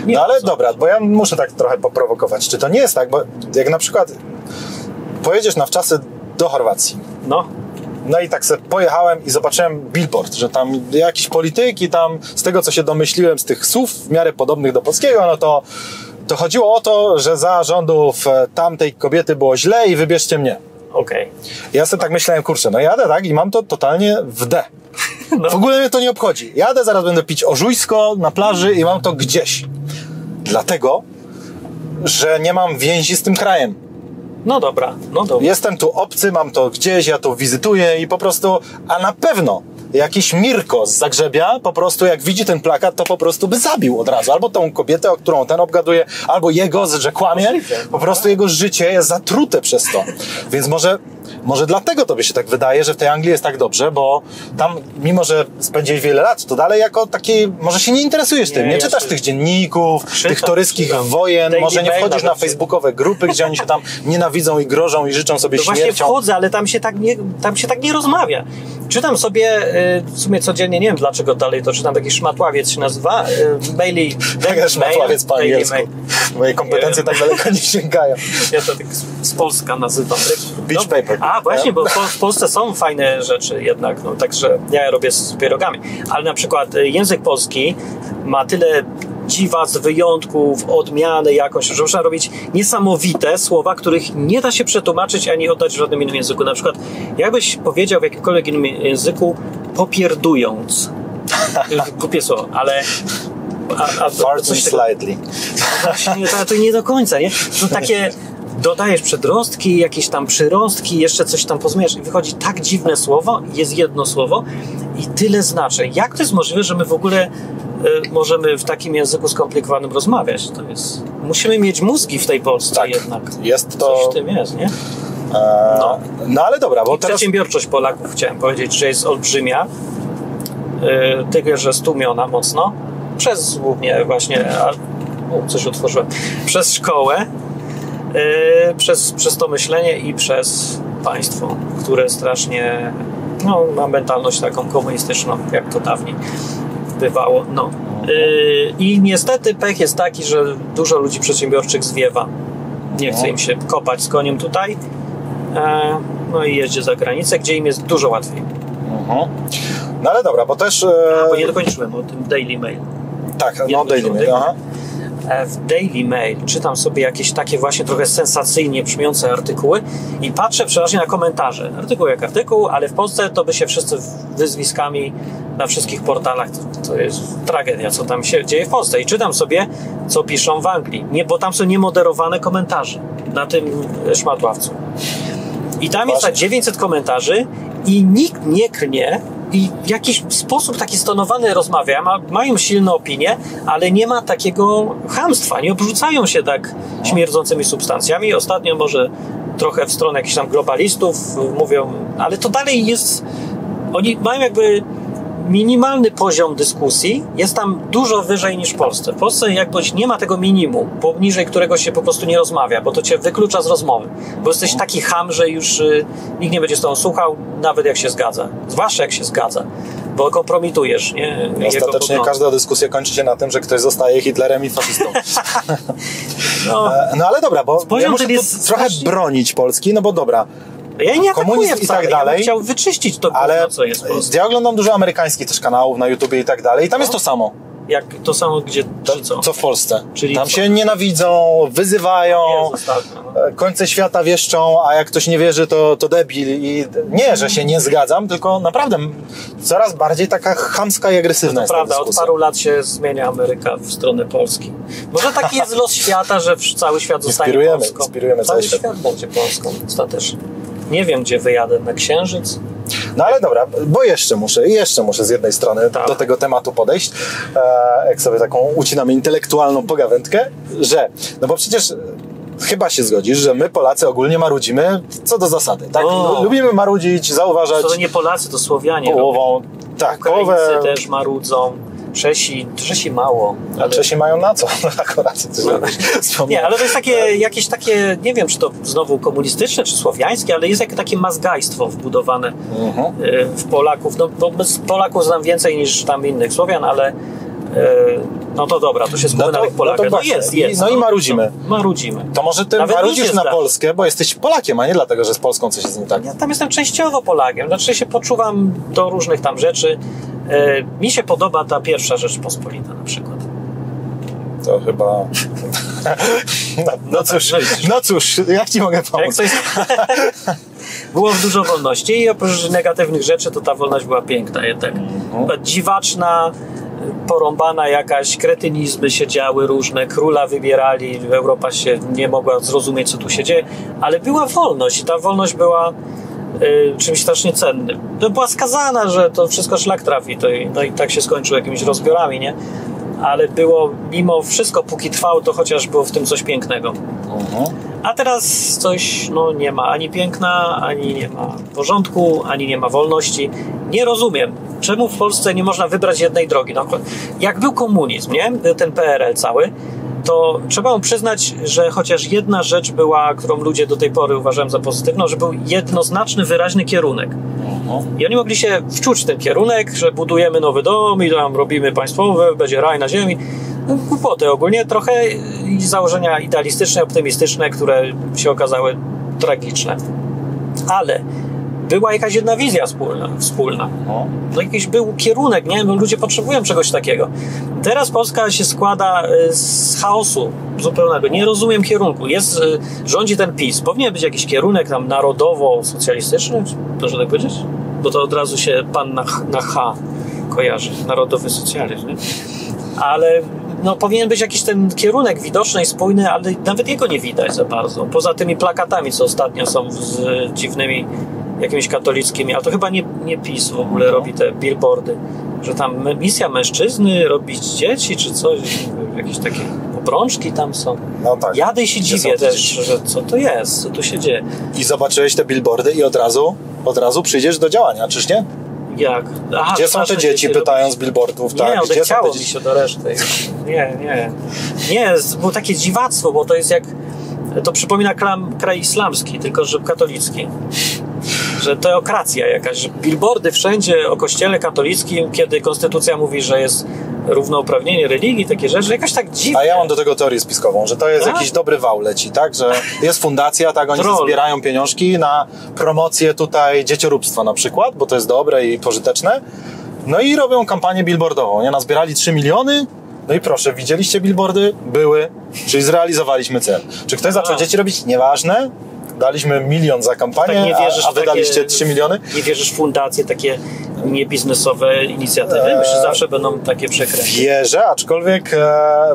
Nie no ale co? Dobra, bo ja muszę tak trochę poprowokować. Czy to nie jest tak, bo jak na przykład pojedziesz na wczasy do Chorwacji. No. No i tak sobie pojechałem i zobaczyłem billboard, że tam jakiś polityk i tam z tego, co się domyśliłem z tych słów w miarę podobnych do polskiego, no to, to chodziło o to, że za rządów tamtej kobiety było źle i wybierzcie mnie. Okej. Okay. Ja sobie tak myślałem, kurczę, no jadę tak i mam to totalnie w D. No. W ogóle mnie to nie obchodzi. Jadę, zaraz będę pić ożujsko na plaży i mam to gdzieś. Dlatego, że nie mam więzi z tym krajem. No dobra, no dobra. Jestem tu obcy, mam to gdzieś, ja to wizytuję i po prostu, a na pewno jakiś Mirko z Zagrzebia po prostu jak widzi ten plakat, to po prostu by zabił od razu. Albo tą kobietę, o którą ten obgaduje, albo jego, że kłamie. Po prostu jego życie jest zatrute przez to. Więc może Może dlatego tobie się tak wydaje, że w tej Anglii jest tak dobrze, bo tam, mimo że spędziłeś wiele lat, to dalej jako taki, może się nie interesujesz nie, tym, nie ja czytasz się... tych dzienników, Krzysztof, tych toryskich Krzysztof. wojen, Daily może nie wchodzisz na facebookowe grupy, gdzie oni się tam nienawidzą i grożą i życzą sobie to śmiercią. Właśnie wchodzę, ale tam się tak nie, tam się tak nie rozmawia. Czytam sobie w sumie codziennie, nie wiem dlaczego dalej to czytam, taki szmatławiec się nazywa, Bailey... Szmatławiec po angielsku. Moje kompetencje tak daleko nie sięgają. Ja to tak z Polska nazywam. Beach no, paper. A właśnie, bo w Polsce są fajne rzeczy jednak, no, także ja robię z pierogami. Ale na przykład język polski ma tyle dziwac, wyjątków, odmiany jakąś, że można robić niesamowite słowa, których nie da się przetłumaczyć ani oddać w żadnym innym języku. Na przykład, jakbyś powiedział w jakimkolwiek innym języku popierdując. Głupie słowo, ale... A, a, farting slightly. No, to nie do końca, nie? To takie... Dodajesz przedrostki, jakieś tam przyrostki, jeszcze coś tam pozmieniasz i wychodzi tak dziwne słowo, jest jedno słowo i tyle znaczeń. Jak to jest możliwe, że my w ogóle y, możemy w takim języku skomplikowanym rozmawiać? To jest... Musimy mieć mózgi w tej Polsce tak, jednak. Jest to... Coś w tym jest, nie? Eee... No. no ale dobra, bo I teraz... Przedsiębiorczość Polaków, chciałem powiedzieć, że jest olbrzymia, y, tylko że stłumiona mocno, przez głównie właśnie... A... O, coś utworzyłem. Przez szkołę, Yy, przez, przez to myślenie i przez państwo, które strasznie no, ma mentalność taką komunistyczną, jak to dawniej bywało. No. Yy, I niestety pech jest taki, że dużo ludzi przedsiębiorczych zwiewa. Nie chce im się kopać z koniem tutaj, yy, no i jeździ za granicę, gdzie im jest dużo łatwiej. Mhm. No ale dobra, bo też... Yy... A, bo nie dokończyłem o tym Daily Mail. Tak, Jedno no Daily Mail, aha. W Daily Mail czytam sobie jakieś takie właśnie trochę sensacyjnie brzmiące artykuły i patrzę przeważnie na komentarze. Artykuł jak artykuł, ale w Polsce to by się wszyscy wyzwiskami na wszystkich portalach. To, to jest tragedia, co tam się dzieje w Polsce. I czytam sobie, co piszą w Anglii, nie, bo tam są niemoderowane komentarze na tym szmatławcu. I tam jest na dziewięćset komentarzy i nikt nie klnie i w jakiś sposób taki stonowany rozmawia, ma, mają silne opinie, ale nie ma takiego chamstwa, nie obrzucają się tak śmierdzącymi substancjami. Ostatnio może trochę w stronę jakichś tam globalistów mówią, ale to dalej jest, oni mają jakby minimalny poziom dyskusji, jest tam dużo wyżej niż w Polsce. W Polsce jakoś nie ma tego minimum, poniżej którego się po prostu nie rozmawia, bo to cię wyklucza z rozmowy, bo jesteś taki cham, że już y, nikt nie będzie z tobą słuchał, nawet jak się zgadza, zwłaszcza jak się zgadza, bo kompromitujesz, nie? Ostatecznie każda dyskusja kończy się na tym, że ktoś zostaje Hitlerem i faszystą. no, no ale dobra, bo ja muszę jest trochę strasznie... bronić Polski, no bo dobra, ja nie atakuję i tak dalej. Ja bym chciał wyczyścić to, ale co jest w Polsce. Ja oglądam dużo amerykańskich też kanałów na YouTubie i tak dalej i tam no. jest to samo. Jak to samo, gdzie to, co? co w Polsce. Czyli tam co? się nienawidzą, wyzywają, no. końce świata wieszczą, a jak ktoś nie wierzy, to, to debil. I nie, że się nie zgadzam, tylko naprawdę coraz bardziej taka chamska i agresywna no to jest prawda, od paru lat się zmienia Ameryka w stronę Polski. Może taki jest los świata, że cały świat zostanie inspirujemy, Polską. Inspirujemy cały świat. świat będzie Polską ostatecznie. Nie wiem, gdzie wyjadę, na Księżyc. No ale dobra, bo jeszcze muszę, jeszcze muszę z jednej strony tak. do tego tematu podejść, e, jak sobie taką ucinamy intelektualną pogawędkę, że, no bo przecież chyba się zgodzisz, że my Polacy ogólnie marudzimy co do zasady, tak? O. Lubimy marudzić, zauważać. Co to nie Polacy, to Słowianie połową, robią. Tak, Ukraińcy połowę... też marudzą. Czesi, Czesi mało. Ale... A Czesi mają na co? No akurat ty no. Nie, ale to jest takie, jakieś takie, nie wiem, czy to znowu komunistyczne, czy słowiańskie, ale jest jakieś takie mazgajstwo wbudowane mhm. w Polaków. No, bo Polaków znam więcej niż tam innych Słowian, ale no to dobra, to się skupmy na tych Polakach. No, to no jest, jest. No, no i marudzimy. To, marudzimy. To może ty Nawet marudzisz na Polskę, bo jesteś Polakiem, a nie dlatego, że z Polską coś jest nie tak. Ja tam jestem częściowo Polakiem, znaczy się poczuwam do różnych tam rzeczy. Mi się podoba ta pierwsza Rzeczpospolita na przykład. To chyba... No, no, cóż, no cóż, jak ci mogę pomóc? Jak coś... Było dużo wolności i oprócz negatywnych rzeczy to ta wolność była piękna jednak. Mhm. Dziwaczna, porąbana jakaś, kretynizmy się działy różne, króla wybierali, Europa się nie mogła zrozumieć, co tu się dzieje, ale była wolność i ta wolność była... Yy, czymś strasznie cennym. To była skazana, że to wszystko szlak trafi, to i, no i tak się skończyło jakimiś rozbiorami, nie? Ale było mimo wszystko, póki trwało, to chociaż było w tym coś pięknego. Uh-huh. A teraz coś, no nie ma ani piękna, ani nie ma porządku, ani nie ma wolności. Nie rozumiem, czemu w Polsce nie można wybrać jednej drogi. No, jak był komunizm, nie? Był ten P R L cały, to trzeba mu przyznać, że chociaż jedna rzecz była, którą ludzie do tej pory uważają za pozytywną, że był jednoznaczny, wyraźny kierunek. I oni mogli się wczuć w ten kierunek, że budujemy nowy dom i tam robimy państwowe, będzie raj na ziemi. No, głupoty ogólnie trochę i założenia idealistyczne, optymistyczne, które się okazały tragiczne. Ale była jakaś jedna wizja wspólna. wspólna. To jakiś był kierunek, nie? Bo ludzie potrzebują czegoś takiego. Teraz Polska się składa z chaosu zupełnego. Nie rozumiem kierunku. Jest, rządzi ten PiS. Powinien być jakiś kierunek tam narodowo-socjalistyczny? Można tak powiedzieć? Bo to od razu się pan na, na H kojarzy. Narodowy socjalizm. Nie? Ale no, powinien być jakiś ten kierunek widoczny i spójny, ale nawet jego nie widać za bardzo. Poza tymi plakatami, co ostatnio są z dziwnymi jakimiś katolickimi, ale to chyba nie, nie PiS w ogóle no. robi te billboardy, że tam misja mężczyzny, robić dzieci czy coś, jakieś takie obrączki tam są. No tak. Jadę i się dziwię też, że co to jest, co tu się dzieje. I zobaczyłeś te billboardy i od razu, od razu przyjdziesz do działania, czyż nie? Jak? Aha, gdzie są te dzieci, pytając z billboardów, tak? Nie, gdzie są te dzieci? Się do reszty. Nie, nie. Nie, było takie dziwactwo, bo to jest jak, to przypomina klam, kraj islamski, tylko że katolicki. Że teokracja jakaś, że billboardy wszędzie o kościele katolickim, kiedy konstytucja mówi, że jest równouprawnienie religii, takie rzeczy, jakaś tak dziwne. A ja mam do tego teorię spiskową, że to jest tak? Jakiś dobry wał leci, tak? Że jest fundacja, tak? Oni zbierają pieniążki na promocję tutaj dziecioróbstwa na przykład, bo to jest dobre i pożyteczne. No i robią kampanię billboardową, nie? Nazbierali trzy miliony, no i proszę, widzieliście billboardy? Były. Czyli zrealizowaliśmy cel. Czy ktoś zaczął dzieci robić? Nieważne. Daliśmy milion za kampanię, tak nie wierzysz, a, a wydaliście takie, trzy miliony? Nie wierzysz w fundacje, takie niebiznesowe inicjatywy? Myślę, że zawsze będą takie przekręty. Wierzę, aczkolwiek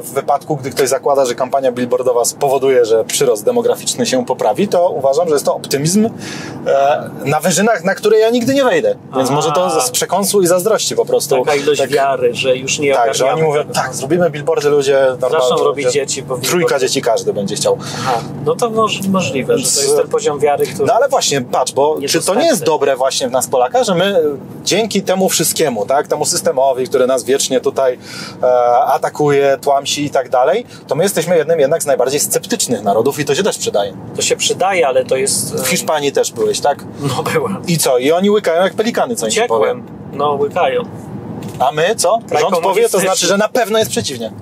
w wypadku, gdy ktoś zakłada, że kampania billboardowa spowoduje, że przyrost demograficzny się poprawi, to uważam, że jest to optymizm na wyżynach, na które ja nigdy nie wejdę. Więc a, może to z przekąsu i zazdrości po prostu. Taka ilość tak, wiary, że już nie ogarniamy. Tak, że oni mówią, tak, zrobimy billboardy, ludzie normalnie. Zaczną robić dzieci. Bo trójka dzieci każdy będzie chciał. Aha, no to możliwe, że to jest ten poziom wiary, który... No ale właśnie, patrz, bo czy to nie jest dobre właśnie w nas Polaka, że my dzięki temu wszystkiemu, tak, temu systemowi, który nas wiecznie tutaj e, atakuje, tłamsi i tak dalej, to my jesteśmy jednym jednak z najbardziej sceptycznych narodów i to się też przydaje. To się przydaje, ale to jest... W Hiszpanii też byłeś, tak? No byłem. I co? I oni łykają jak pelikany, co im się powiem. No łykają. A my co? Rząd powie, to znaczy, że na pewno jest przeciwnie.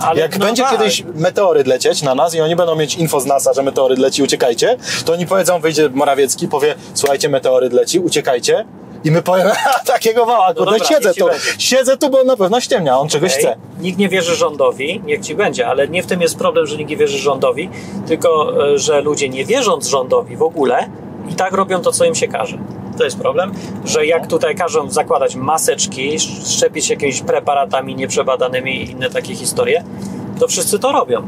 Ale jak no będzie tak. Kiedyś meteoryt lecieć na nas i oni będą mieć info z NASA, że meteoryt leci, uciekajcie, to oni powiedzą, wyjdzie Morawiecki, powie, słuchajcie, meteoryt leci, uciekajcie. I my powiemy, takiego wała, no dobra, siedzę tu, będzie. siedzę tu, bo na pewno ściemnia, on czegoś okay. chce. Nikt nie wierzy rządowi, niech ci będzie, ale nie w tym jest problem, że nikt nie wierzy rządowi, tylko że ludzie nie wierząc rządowi w ogóle i tak robią to, co im się każe. To jest problem, że jak tutaj każą zakładać maseczki, szczepić się jakimiś preparatami nieprzebadanymi i inne takie historie, to wszyscy to robią.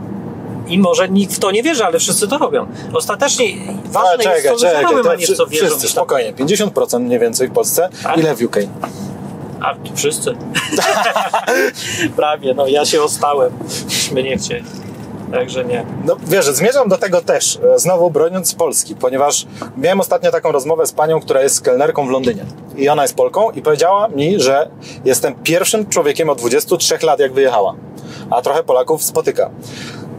I może nikt w to nie wierzy, ale wszyscy to robią. Ostatecznie ważne czeka, jest to, że czeka, robią, to a nie w co wierzą. Wszyscy, spokojnie, pięćdziesiąt procent mniej więcej w Polsce, tak? Ile w U K? A, wszyscy. Prawie, no ja się ostałem, myśmy nie chcieli. Także nie. No wiesz, zmierzam do tego też, znowu broniąc Polski, ponieważ miałem ostatnio taką rozmowę z panią, która jest kelnerką w Londynie i ona jest Polką i powiedziała mi, że jestem pierwszym człowiekiem od dwudziestu trzech lat, jak wyjechała, a trochę Polaków spotyka.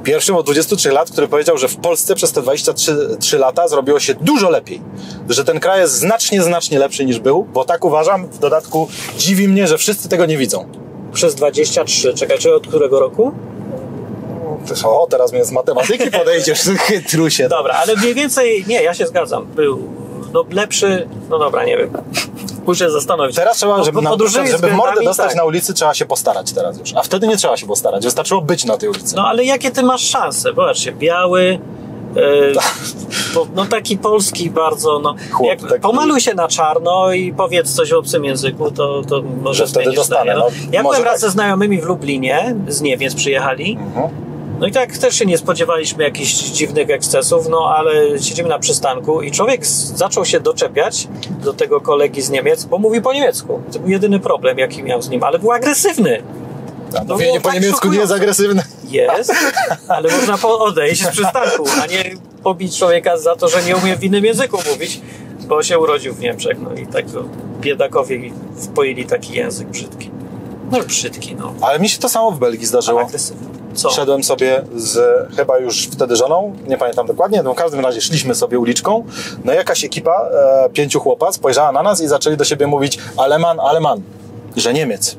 Pierwszym od dwudziestu trzech lat, który powiedział, że w Polsce przez te dwadzieścia trzy lata zrobiło się dużo lepiej. Że ten kraj jest znacznie, znacznie lepszy niż był, bo tak uważam, w dodatku dziwi mnie, że wszyscy tego nie widzą. Przez dwadzieścia trzy, czekaj, czy od którego roku? O, teraz mnie z matematyki podejdziesz, chytrusie. Dobra, ale mniej więcej, nie, ja się zgadzam, był no, lepszy, no dobra, nie wiem. Muszę zastanowić. Teraz trzeba, żeby, no, na, żeby mordę dostać tak. na ulicy, trzeba się postarać teraz już. A wtedy nie trzeba się postarać, wystarczyło być na tej ulicy. No ale jakie ty masz szanse? Zobaczcie, biały, yy, bo, no taki polski bardzo, no. Chłop, jak, tak pomaluj się na czarno i powiedz coś w obcym języku, to, to może wtedy dostanę. No. Ja byłem raz tak. ze znajomymi w Lublinie, z Niemiec przyjechali. Mhm. No i tak też się nie spodziewaliśmy jakichś dziwnych ekscesów, no ale siedzimy na przystanku i człowiek zaczął się doczepiać do tego kolegi z Niemiec, bo mówi po niemiecku. To był jedyny problem, jaki miał z nim, ale był agresywny. Mówienie po niemiecku nie jest agresywne. Jest, ale można odejść z przystanku, a nie pobić człowieka za to, że nie umie w innym języku mówić, bo się urodził w Niemczech. No i tak biedakowie wpoili taki język brzydki. No brzydki, no. Ale mi się to samo w Belgii zdarzyło. Agresywny. Co? Szedłem sobie z chyba już wtedy żoną, nie pamiętam dokładnie, no w każdym razie szliśmy sobie uliczką, no i jakaś ekipa e, pięciu chłopac spojrzała na nas i zaczęli do siebie mówić Aleman, Aleman, że Niemiec.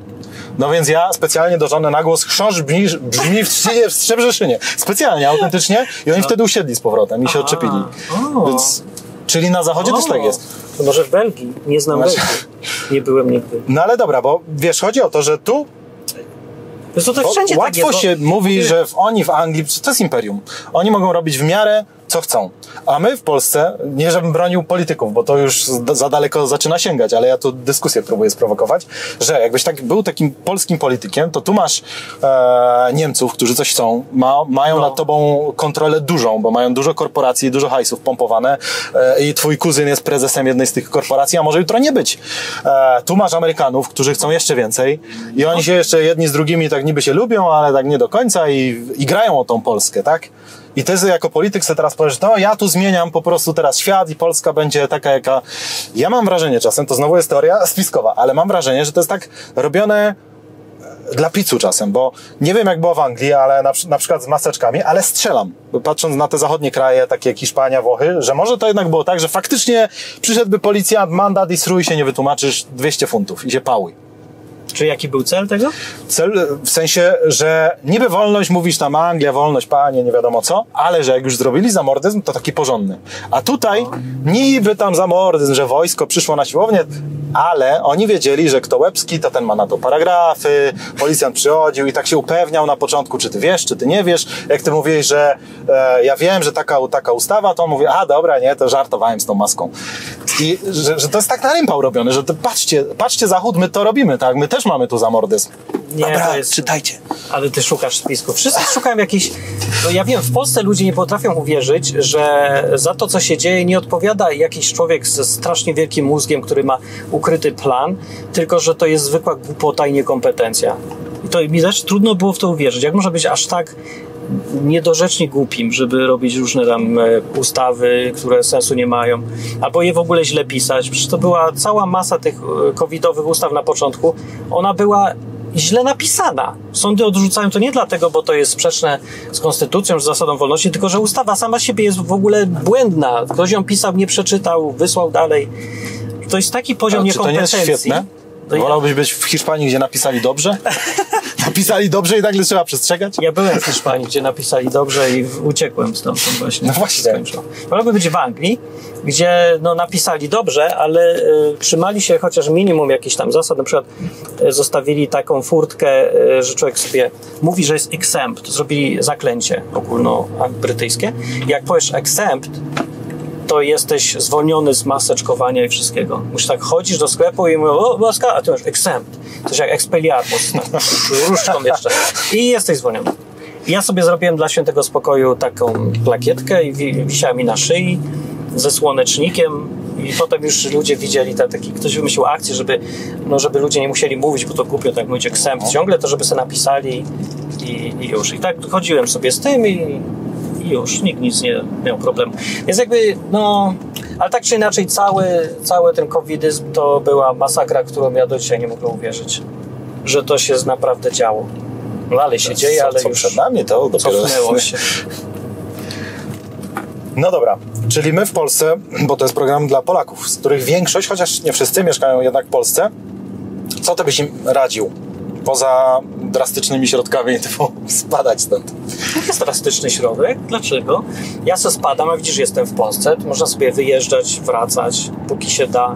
No więc ja specjalnie do żony na głos chrząszcz brzmi, brzmi w, w Strzebrzeszynie. Specjalnie, autentycznie. I oni no. wtedy usiedli z powrotem i się odczepili. Więc, czyli na zachodzie o. też tak jest. To może w Belgii. Nie znam Belgii. Nie byłem nigdy. No ale dobra, bo wiesz, chodzi o to, że tu to to wszędzie łatwo tak jest, się bo... mówi, że oni w Anglii, to jest imperium, oni mogą robić w miarę co chcą, a my w Polsce, nie żebym bronił polityków, bo to już za daleko zaczyna sięgać, ale ja tu dyskusję próbuję sprowokować, że jakbyś tak był takim polskim politykiem, to tu masz e, Niemców, którzy coś chcą, ma, mają no. nad tobą kontrolę dużą, bo mają dużo korporacji, dużo hajsów pompowane e, i twój kuzyn jest prezesem jednej z tych korporacji, a może jutro nie być. E, tu masz Amerykanów, którzy chcą jeszcze więcej i oni się jeszcze jedni z drugimi tak niby się lubią, ale tak nie do końca i, i grają o tą Polskę, tak? I ty jako polityk sobie teraz powiesz, no ja tu zmieniam po prostu teraz świat i Polska będzie taka jaka... Ja mam wrażenie czasem, to znowu jest teoria spiskowa, ale mam wrażenie, że to jest tak robione dla picu czasem, bo nie wiem jak było w Anglii, ale na, na przykład z maseczkami, ale strzelam, patrząc na te zachodnie kraje, takie jak Hiszpania, Włochy, że może to jednak było tak, że faktycznie przyszedłby policjant, mandat i srój się nie wytłumaczysz, dwieście funtów i się pałuj. Czy jaki był cel tego? Cel w sensie, że niby wolność, mówisz tam Anglia, wolność, panie, nie wiadomo co, ale że jak już zrobili zamordyzm, to taki porządny. A tutaj niby tam zamordyzm, że wojsko przyszło na siłownię, ale oni wiedzieli, że kto łebski, to ten ma na to paragrafy, policjant przychodził i tak się upewniał na początku, czy ty wiesz, czy ty nie wiesz. Jak ty mówiłeś, że e, ja wiem, że taka, taka ustawa, to on mówi, a dobra, nie, to żartowałem z tą maską. I że, że to jest tak na rympał robione, że to, patrzcie, patrzcie Zachód, my to robimy, tak, my też mamy tu zamordyzm. Nie, dobra, to jest, czytajcie. Ale ty szukasz spisku. Wszyscy szukają jakichś... No ja wiem, w Polsce ludzie nie potrafią uwierzyć, że za to, co się dzieje, nie odpowiada jakiś człowiek ze strasznie wielkim mózgiem, który ma ukryty plan, tylko że to jest zwykła głupota i niekompetencja. I to mi też trudno było w to uwierzyć. Jak można być aż tak niedorzecznie głupim, żeby robić różne tam ustawy, które sensu nie mają, albo je w ogóle źle pisać. Przecież to była cała masa tych covidowych ustaw na początku. Ona była źle napisana. Sądy odrzucają to nie dlatego, bo to jest sprzeczne z konstytucją, z zasadą wolności, tylko że ustawa sama z siebie jest w ogóle błędna. Ktoś ją pisał, nie przeczytał, wysłał dalej. To jest taki poziom niekompetencji. To nie jest świetne? Wolałbyś być w Hiszpanii, gdzie napisali dobrze? Napisali dobrze i nagle trzeba przestrzegać? Ja byłem w Hiszpanii, gdzie napisali dobrze i uciekłem stamtąd właśnie. No właśnie. Wolałbym być w Anglii, gdzie no, napisali dobrze, ale y, trzymali się chociaż minimum jakichś tam zasad. Na przykład y, zostawili taką furtkę, y, że człowiek sobie mówi, że jest exempt. Zrobili zaklęcie ogólnobrytyjskie. Jak powiesz exempt, to jesteś zwolniony z maseczkowania i wszystkiego. Musisz tak, chodzisz do sklepu i mówisz, o, maska, a ty masz exempt. Coś jak expelliarmus, tak, różdżką jeszcze. I jesteś zwolniony. I ja sobie zrobiłem dla świętego spokoju taką plakietkę i wisiała mi na szyi ze słonecznikiem i potem już ludzie widzieli, tak, taki, ktoś wymyślił akcję, żeby, no, żeby ludzie nie musieli mówić, bo to głupio tak mówić exempt ciągle, to żeby sobie napisali i, i już. I tak chodziłem sobie z tym i I już, nikt nic nie miał problemu. Więc jakby, no... Ale tak czy inaczej, cały, cały ten covidyzm to była masakra, którą ja do dzisiaj nie mogę uwierzyć. Że to się naprawdę działo. No ale się to dzieje, co, ale co już... przed nami, to dopiero... się. No dobra, czyli my w Polsce, bo to jest program dla Polaków, z których większość, chociaż nie wszyscy, mieszkają jednak w Polsce. Co ty byś im radził? Poza drastycznymi środkami typu spadać stąd. To jest drastyczny środek. Dlaczego? Ja se spadam, a widzisz, jestem w Polsce. To można sobie wyjeżdżać, wracać, póki się da,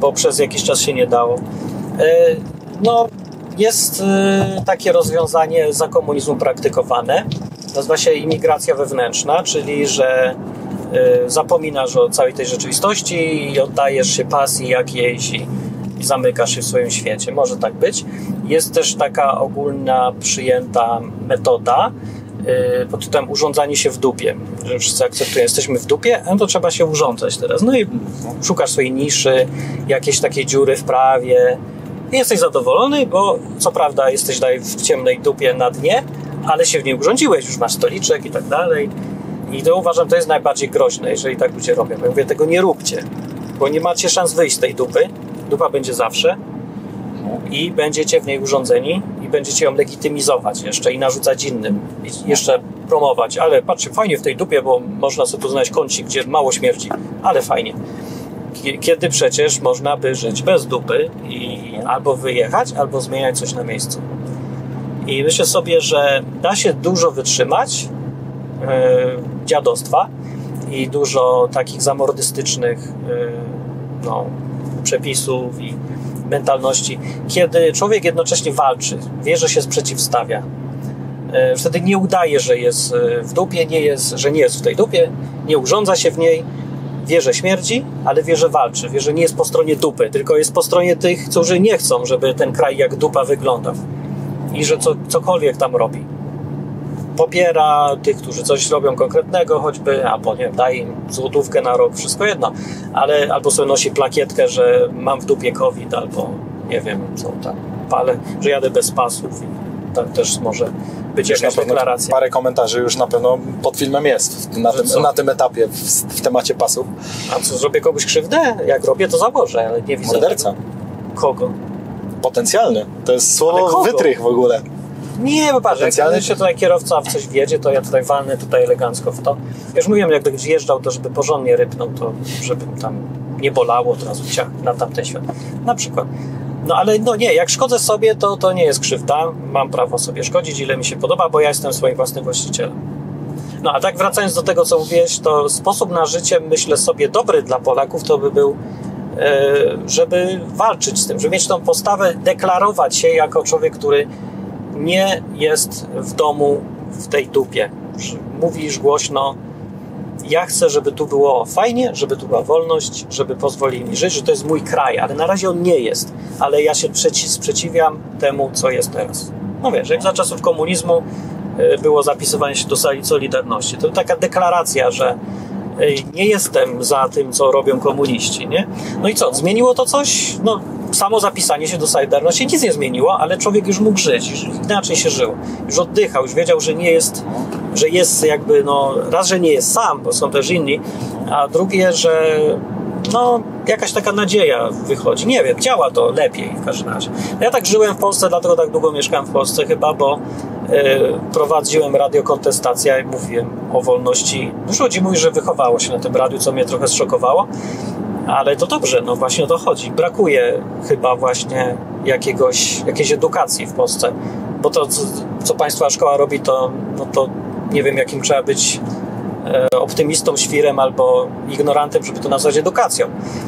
bo przez jakiś czas się nie dało. No, jest takie rozwiązanie za komunizmu praktykowane. Nazywa się imigracja wewnętrzna, czyli że zapominasz o całej tej rzeczywistości i oddajesz się pasji jakiejś i zamykasz się w swoim świecie. Może tak być. Jest też taka ogólna przyjęta metoda yy, pod tytułem urządzanie się w dupie. Że wszyscy akceptują, jesteśmy w dupie, no to trzeba się urządzać teraz. No i szukasz swojej niszy, jakiejś takiej dziury w prawie. I jesteś zadowolony, bo co prawda jesteś dalej w ciemnej dupie na dnie, ale się w niej urządziłeś, już masz stoliczek i tak dalej. I to uważam, to jest najbardziej groźne, jeżeli tak ludzie robią. Ja mówię, tego nie róbcie, bo nie macie szans wyjść z tej dupy. Dupa będzie zawsze i będziecie w niej urządzeni i będziecie ją legitymizować jeszcze i narzucać innym, i jeszcze promować. Ale patrzcie, fajnie w tej dupie, bo można sobie tu znaleźć kącik, gdzie mało śmierci, ale fajnie. Kiedy przecież można by żyć bez dupy i albo wyjechać, albo zmieniać coś na miejscu. I myślę sobie, że da się dużo wytrzymać yy, dziadostwa i dużo takich zamordystycznych yy, no, przepisów i mentalności, kiedy człowiek jednocześnie walczy, wie, że się przeciwstawia. Yy, wtedy nie udaje, że jest w dupie, nie jest, że nie jest w tej dupie, nie urządza się w niej, wie, że śmierdzi, ale wie, że walczy, wie, że nie jest po stronie dupy, tylko jest po stronie tych, którzy nie chcą, żeby ten kraj jak dupa wyglądał. I że co, cokolwiek tam robi. Popiera tych, którzy coś robią konkretnego choćby, a po nie daje im złotówkę na rok, wszystko jedno. Ale albo sobie nosi plakietkę, że mam w dupie COVID, albo nie wiem, są tam pale, że jadę bez pasów. I tak też może być już jakaś deklaracja. Parę komentarzy już na pewno pod filmem jest na, tym, na tym etapie w, w temacie pasów. A co, zrobię komuś krzywdę? Jak robię, to założę, ale nie widzę. Morderca. Kogo? Potencjalny. To jest słowo wytrych w ogóle. Nie, bo patrz, jak się tutaj kierowca w coś wjedzie, to ja tutaj walnę tutaj elegancko w to. Ja już mówiłem, jak gdzieś jeżdżał, to żeby porządnie rypnął, to żeby tam nie bolało od razu ciach na tamten świat. Na przykład. No ale no nie, jak szkodzę sobie, to, to nie jest krzywda. Mam prawo sobie szkodzić, ile mi się podoba, bo ja jestem swoim własnym właścicielem. No a tak wracając do tego, co mówiłeś, to sposób na życie, myślę sobie, dobry dla Polaków to by był, żeby walczyć z tym, żeby mieć tą postawę, deklarować się jako człowiek, który nie jest w domu w tej dupie. Mówisz głośno, ja chcę, żeby tu było fajnie, żeby tu była wolność, żeby pozwolili mi żyć, że to jest mój kraj, ale na razie on nie jest, ale ja się sprzeciwiam temu, co jest teraz. No wiesz, jak za czasów komunizmu było zapisywanie się do sali Solidarności, to taka deklaracja, że nie jestem za tym, co robią komuniści, nie? No i co? Zmieniło to coś? No, samo zapisanie się do Solidarności nic nie zmieniło, ale człowiek już mógł żyć, już inaczej się żył. Już oddychał, już wiedział, że nie jest, że jest jakby, no, raz, że nie jest sam, bo są też inni, a drugie, że no, jakaś taka nadzieja wychodzi. Nie wiem, działa to lepiej w każdym razie. Ja tak żyłem w Polsce, dlatego tak długo mieszkałem w Polsce chyba, bo yy, prowadziłem Radio Kontestacja i mówiłem o wolności. Dużo ludzi mówi, że wychowało się na tym radiu, co mnie trochę zszokowało, ale to dobrze, no właśnie o to chodzi. Brakuje chyba właśnie jakiegoś, jakiejś edukacji w Polsce, bo to, co, co państwa szkoła robi, to, no to nie wiem, jakim trzeba być optymistą, świrem albo ignorantem, żeby to nazwać edukacją.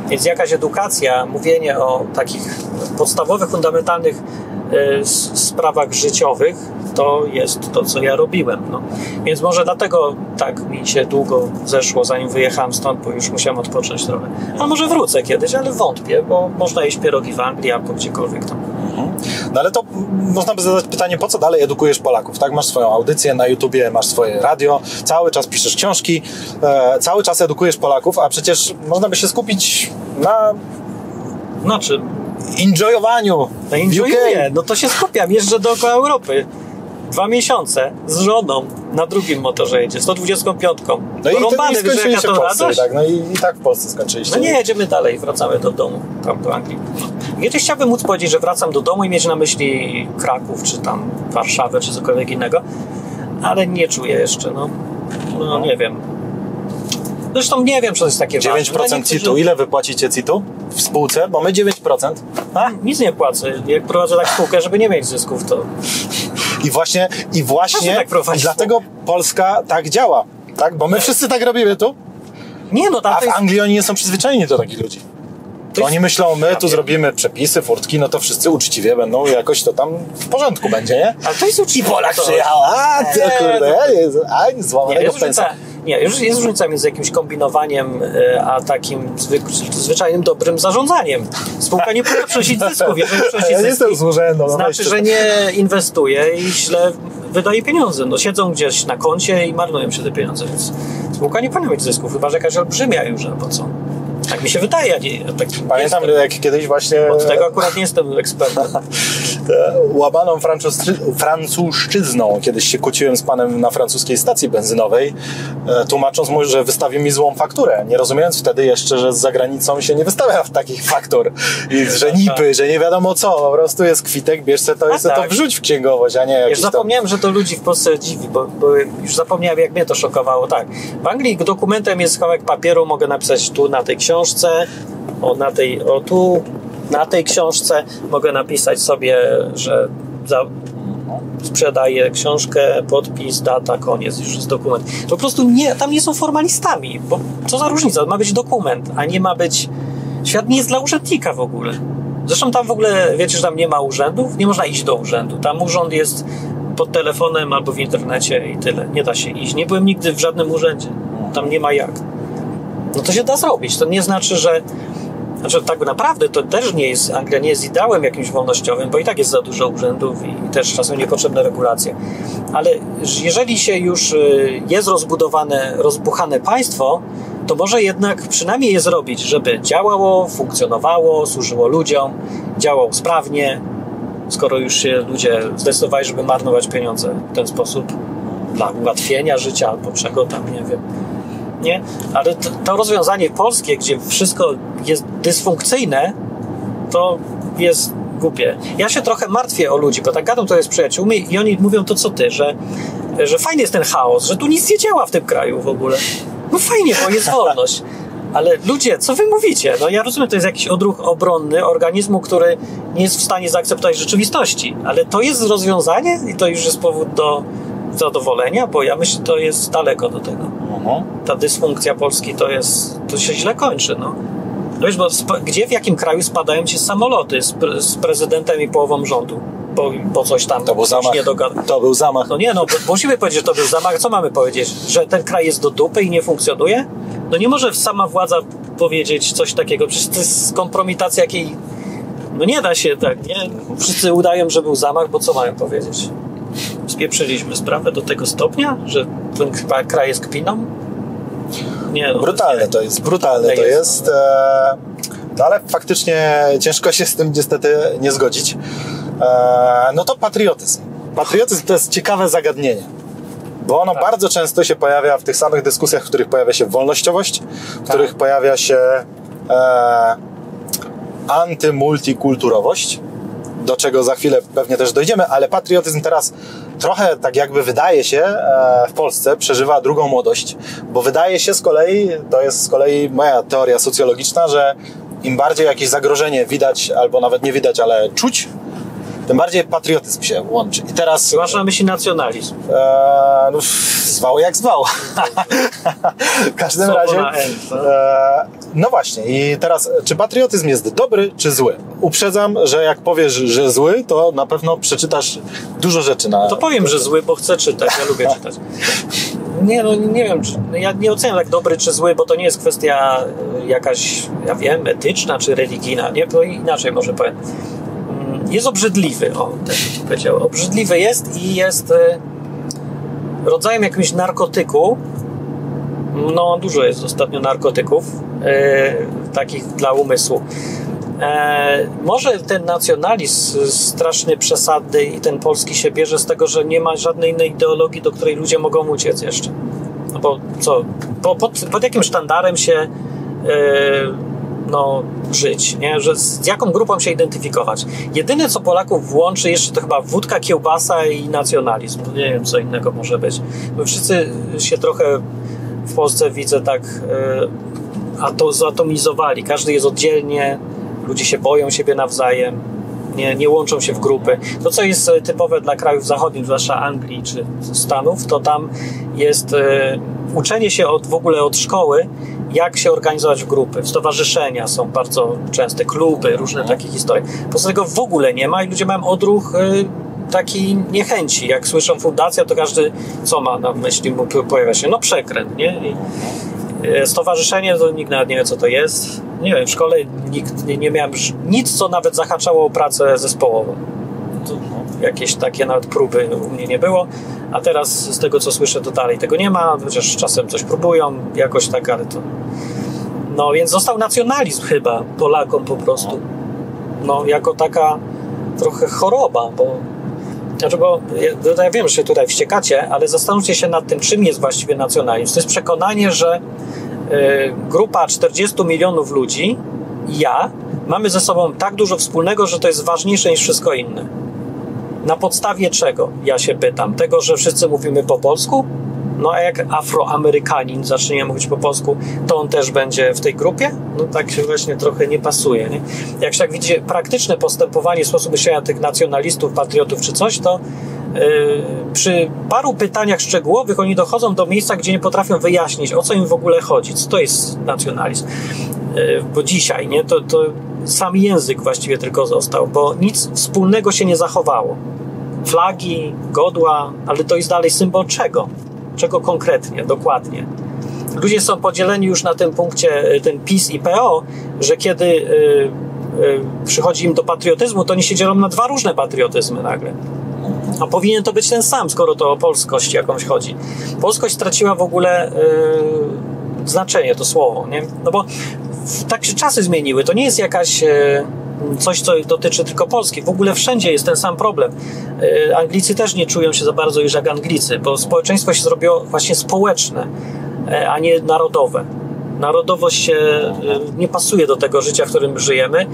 Więc jakaś edukacja, mówienie o takich podstawowych, fundamentalnych y, sprawach życiowych, to jest to, co ja robiłem. No. Więc może dlatego tak mi się długo zeszło, zanim wyjechałem stąd, bo już musiałem odpocząć trochę. A może wrócę kiedyś, ale wątpię, bo można jeść pierogi w Anglii albo gdziekolwiek tam. No ale to można by zadać pytanie, po co dalej edukujesz Polaków, tak? Masz swoją audycję na YouTubie, masz swoje radio, cały czas piszesz książki, e, cały czas edukujesz Polaków, a przecież można by się skupić na... Na czym? Enjoyowaniu. No, enjoyuję, no to się skupiam, jeżdżę dookoła Europy. Dwa miesiące z żoną na drugim motorze jedzie, sto dwudziestką piątką. No i, Rąbany, i skończyliśmy się w Polsce, tak? No i, i tak w Polsce skończyliśmy. No nie, jedziemy dalej, wracamy do domu, tam do Anglii. Kiedyś chciałbym móc powiedzieć, że wracam do domu i mieć na myśli Kraków, czy tam Warszawę, czy cokolwiek innego, ale nie czuję jeszcze, no, no nie wiem. Zresztą nie wiem, czy to jest takie dziewięć procent ważne. dziewięć procent C I T-u. Ile wypłacicie C I T-u w spółce? Bo my dziewięć procent. A? Nic nie płacę. Jak prowadzę tak spółkę, żeby nie mieć zysków, to... I właśnie, i właśnie tak prowadzi, dlatego Polska tak działa, tak? Bo my tak. wszyscy tak robimy tu. Nie, no tam a w jest... Anglii oni nie są przyzwyczajeni do takich ludzi. To jest... Oni myślą, my tu zrobimy przepisy, furtki, no to wszyscy uczciwie będą, jakoś to tam w porządku będzie, nie? Ale to jest uczciwe. I Polak przyjechał, a to kurde, ani złamanego pensa. Nie, już jest różnica między jakimś kombinowaniem, a takim zwyk, zwyczajnym dobrym zarządzaniem. Spółka nie powinna przynosić zysków. Jeżeli przynosi ja zyski, no, znaczy, że nie inwestuje i źle wydaje pieniądze. No, siedzą gdzieś na koncie i marnują się te pieniądze. Więc spółka nie powinna mieć zysków, chyba że jakaś olbrzymia już, albo co. Tak mi się wydaje. Nie, tak pamiętam, jestem, jak kiedyś właśnie... Od tego akurat nie jestem ekspertem. Łamaną francuszczyzną kiedyś się kłóciłem z panem na francuskiej stacji benzynowej, tłumacząc mu, że wystawi mi złą fakturę, nie rozumiejąc wtedy jeszcze, że z zagranicą się nie wystawia w takich faktur. I że niby, że nie wiadomo co, po prostu jest kwitek, bierz se to i se tak. to wrzuć w księgowość, a nie jakiś... Już zapomniałem, że to ludzi w Polsce dziwi, bo, bo już zapomniałem, jak mnie to szokowało. Tak. W Anglii dokumentem jest kawałek papieru, mogę napisać tu na tej książce, o, na tej, o tu, na tej książce mogę napisać sobie, że za, sprzedaję książkę, podpis, data, koniec, już jest dokument. To po prostu nie, tam nie są formalistami, bo co za różnica, ma być dokument, a nie ma być... Świat nie jest dla urzędnika w ogóle. Zresztą tam w ogóle, wiecie, że tam nie ma urzędów, nie można iść do urzędu, tam urząd jest pod telefonem albo w internecie i tyle, nie da się iść. Nie byłem nigdy w żadnym urzędzie, tam nie ma jak. No to się da zrobić, to nie znaczy, że... Znaczy tak naprawdę to też nie jest, Anglia nie jest ideałem jakimś wolnościowym, bo i tak jest za dużo urzędów i też czasem niepotrzebne regulacje. Ale jeżeli się już jest rozbudowane, rozbuchane państwo, to może jednak przynajmniej je zrobić, żeby działało, funkcjonowało, służyło ludziom, działało sprawnie, skoro już się ludzie zdecydowali, żeby marnować pieniądze w ten sposób dla ułatwienia życia albo czego tam, nie wiem. Nie? Ale to, to rozwiązanie polskie, gdzie wszystko jest dysfunkcyjne, to jest głupie. Ja się trochę martwię o ludzi, bo tak gadam to jest przyjaciółmi i oni mówią to co ty, że, że fajny jest ten chaos, że tu nic nie działa w tym kraju w ogóle. No fajnie, bo jest wolność. Ale ludzie, co wy mówicie? No ja rozumiem, to jest jakiś odruch obronny organizmu, który nie jest w stanie zaakceptować rzeczywistości. Ale to jest rozwiązanie i to już jest powód do zadowolenia, bo ja myślę, że to jest daleko do tego. Uh-huh. Ta dysfunkcja Polski to jest, to się źle kończy, no. No wiesz, bo gdzie, w jakim kraju spadają ci samoloty z, pre z prezydentem i połową rządu? Bo, bo coś tam... To był zamach. Nie dogad... To był zamach. No nie, no musimy powiedzieć, że to był zamach. Co mamy powiedzieć? Że ten kraj jest do dupy i nie funkcjonuje? No nie może sama władza powiedzieć coś takiego. Przecież to jest kompromitacja jakiej... No nie da się tak, nie? Wszyscy udają, że był zamach, bo co mają powiedzieć? Spieprzyliśmy sprawę do tego stopnia, że ten kraj jest kpiną? Nie, no, brutalne to jest, brutalne to jest, no, ale faktycznie ciężko się z tym niestety nie zgodzić. No to patriotyzm. Patriotyzm to jest ciekawe zagadnienie, bo ono tak. bardzo często się pojawia w tych samych dyskusjach, w których pojawia się wolnościowość, w których tak. pojawia się e, antymultikulturowość, do czego za chwilę pewnie też dojdziemy, ale patriotyzm teraz trochę tak jakby wydaje się w Polsce przeżywa drugą młodość, bo wydaje się z kolei, to jest z kolei moja teoria socjologiczna, że im bardziej jakieś zagrożenie widać, albo nawet nie widać, ale czuć, tym bardziej patriotyzm się łączy. I teraz... Zwłaszcza na myśli nacjonalizm. E, no, zwał jak zwał. W każdym Co razie... E, no właśnie. I teraz, czy patriotyzm jest dobry, czy zły? Uprzedzam, że jak powiesz, że zły, to na pewno przeczytasz dużo rzeczy na... To powiem, że zły, bo chcę czytać. Ja lubię czytać. Nie, no nie wiem. Czy, ja nie oceniam tak dobry, czy zły, bo to nie jest kwestia jakaś, ja wiem, etyczna, czy religijna. Nie, to inaczej może powiem. Jest obrzydliwy, o, tak bym powiedział. Obrzydliwy jest i jest rodzajem jakiegoś narkotyku. No, dużo jest ostatnio narkotyków, yy, takich dla umysłu. E, może ten nacjonalizm straszny, przesady i ten polski się bierze z tego, że nie ma żadnej innej ideologii, do której ludzie mogą uciec jeszcze. No bo co? Bo pod, pod jakim sztandarem się... Yy, No, żyć, nie? Że z jaką grupą się identyfikować. Jedyne, co Polaków łączy jeszcze, to chyba wódka, kiełbasa i nacjonalizm. Nie wiem, co innego może być. My wszyscy się trochę w Polsce, widzę, tak yy, zatomizowali. Każdy jest oddzielnie, ludzie się boją siebie nawzajem, nie, nie łączą się w grupy. To, co jest typowe dla krajów zachodnich, zwłaszcza Anglii czy Stanów, to tam jest... Yy, uczenie się od, w ogóle od szkoły, jak się organizować w grupy, w stowarzyszenia są bardzo częste, kluby, różne takie historie. Poza tego w ogóle nie ma i ludzie mają odruch y, taki niechęci. Jak słyszą fundacja, to każdy co ma na myśli, pojawia się, no przekręt, nie? I stowarzyszenie, to nikt nawet nie wie, co to jest. Nie wiem, w szkole nikt, nie miałem nic, co nawet zahaczało o pracę zespołową. To, jakieś takie nawet próby u mnie nie było, a teraz z tego, co słyszę, to dalej tego nie ma, chociaż czasem coś próbują jakoś tak, ale to No więc został nacjonalizm chyba Polakom po prostu. No jako taka trochę choroba, bo... Znaczy, bo ja wiem, że tutaj wściekacie, ale zastanówcie się nad tym, czym jest właściwie nacjonalizm. To jest przekonanie, że y, grupa czterdziestu milionów ludzi i ja mamy ze sobą tak dużo wspólnego, że to jest ważniejsze niż wszystko inne. Na podstawie czego? Ja się pytam. Tego, że wszyscy mówimy po polsku? No a jak Afroamerykanin zacznie mówić po polsku, to on też będzie w tej grupie? No tak się właśnie trochę nie pasuje, nie? Jak się tak widzi praktyczne postępowanie, sposób myślenia tych nacjonalistów, patriotów czy coś, to yy, przy paru pytaniach szczegółowych oni dochodzą do miejsca, gdzie nie potrafią wyjaśnić, o co im w ogóle chodzi, co to jest nacjonalizm. Yy, bo dzisiaj, nie? To, to sam język właściwie tylko został, bo nic wspólnego się nie zachowało. Flagi, godła, ale to jest dalej symbol czego? Czego konkretnie, dokładnie. Ludzie są podzieleni już na tym punkcie, ten PiS i P O, że kiedy y, y, przychodzi im do patriotyzmu, to oni się dzielą na dwa różne patriotyzmy nagle. A powinien to być ten sam, skoro to o polskość jakąś chodzi. Polskość straciła w ogóle y, znaczenie, to słowo, nie? No bo tak się czasy zmieniły. To nie jest jakaś... Y, coś, co dotyczy tylko Polski. W ogóle wszędzie jest ten sam problem. Yy, Anglicy też nie czują się za bardzo już jak Anglicy, bo społeczeństwo się zrobiło właśnie społeczne, yy, a nie narodowe. Narodowość się yy, nie pasuje do tego życia, w którym żyjemy,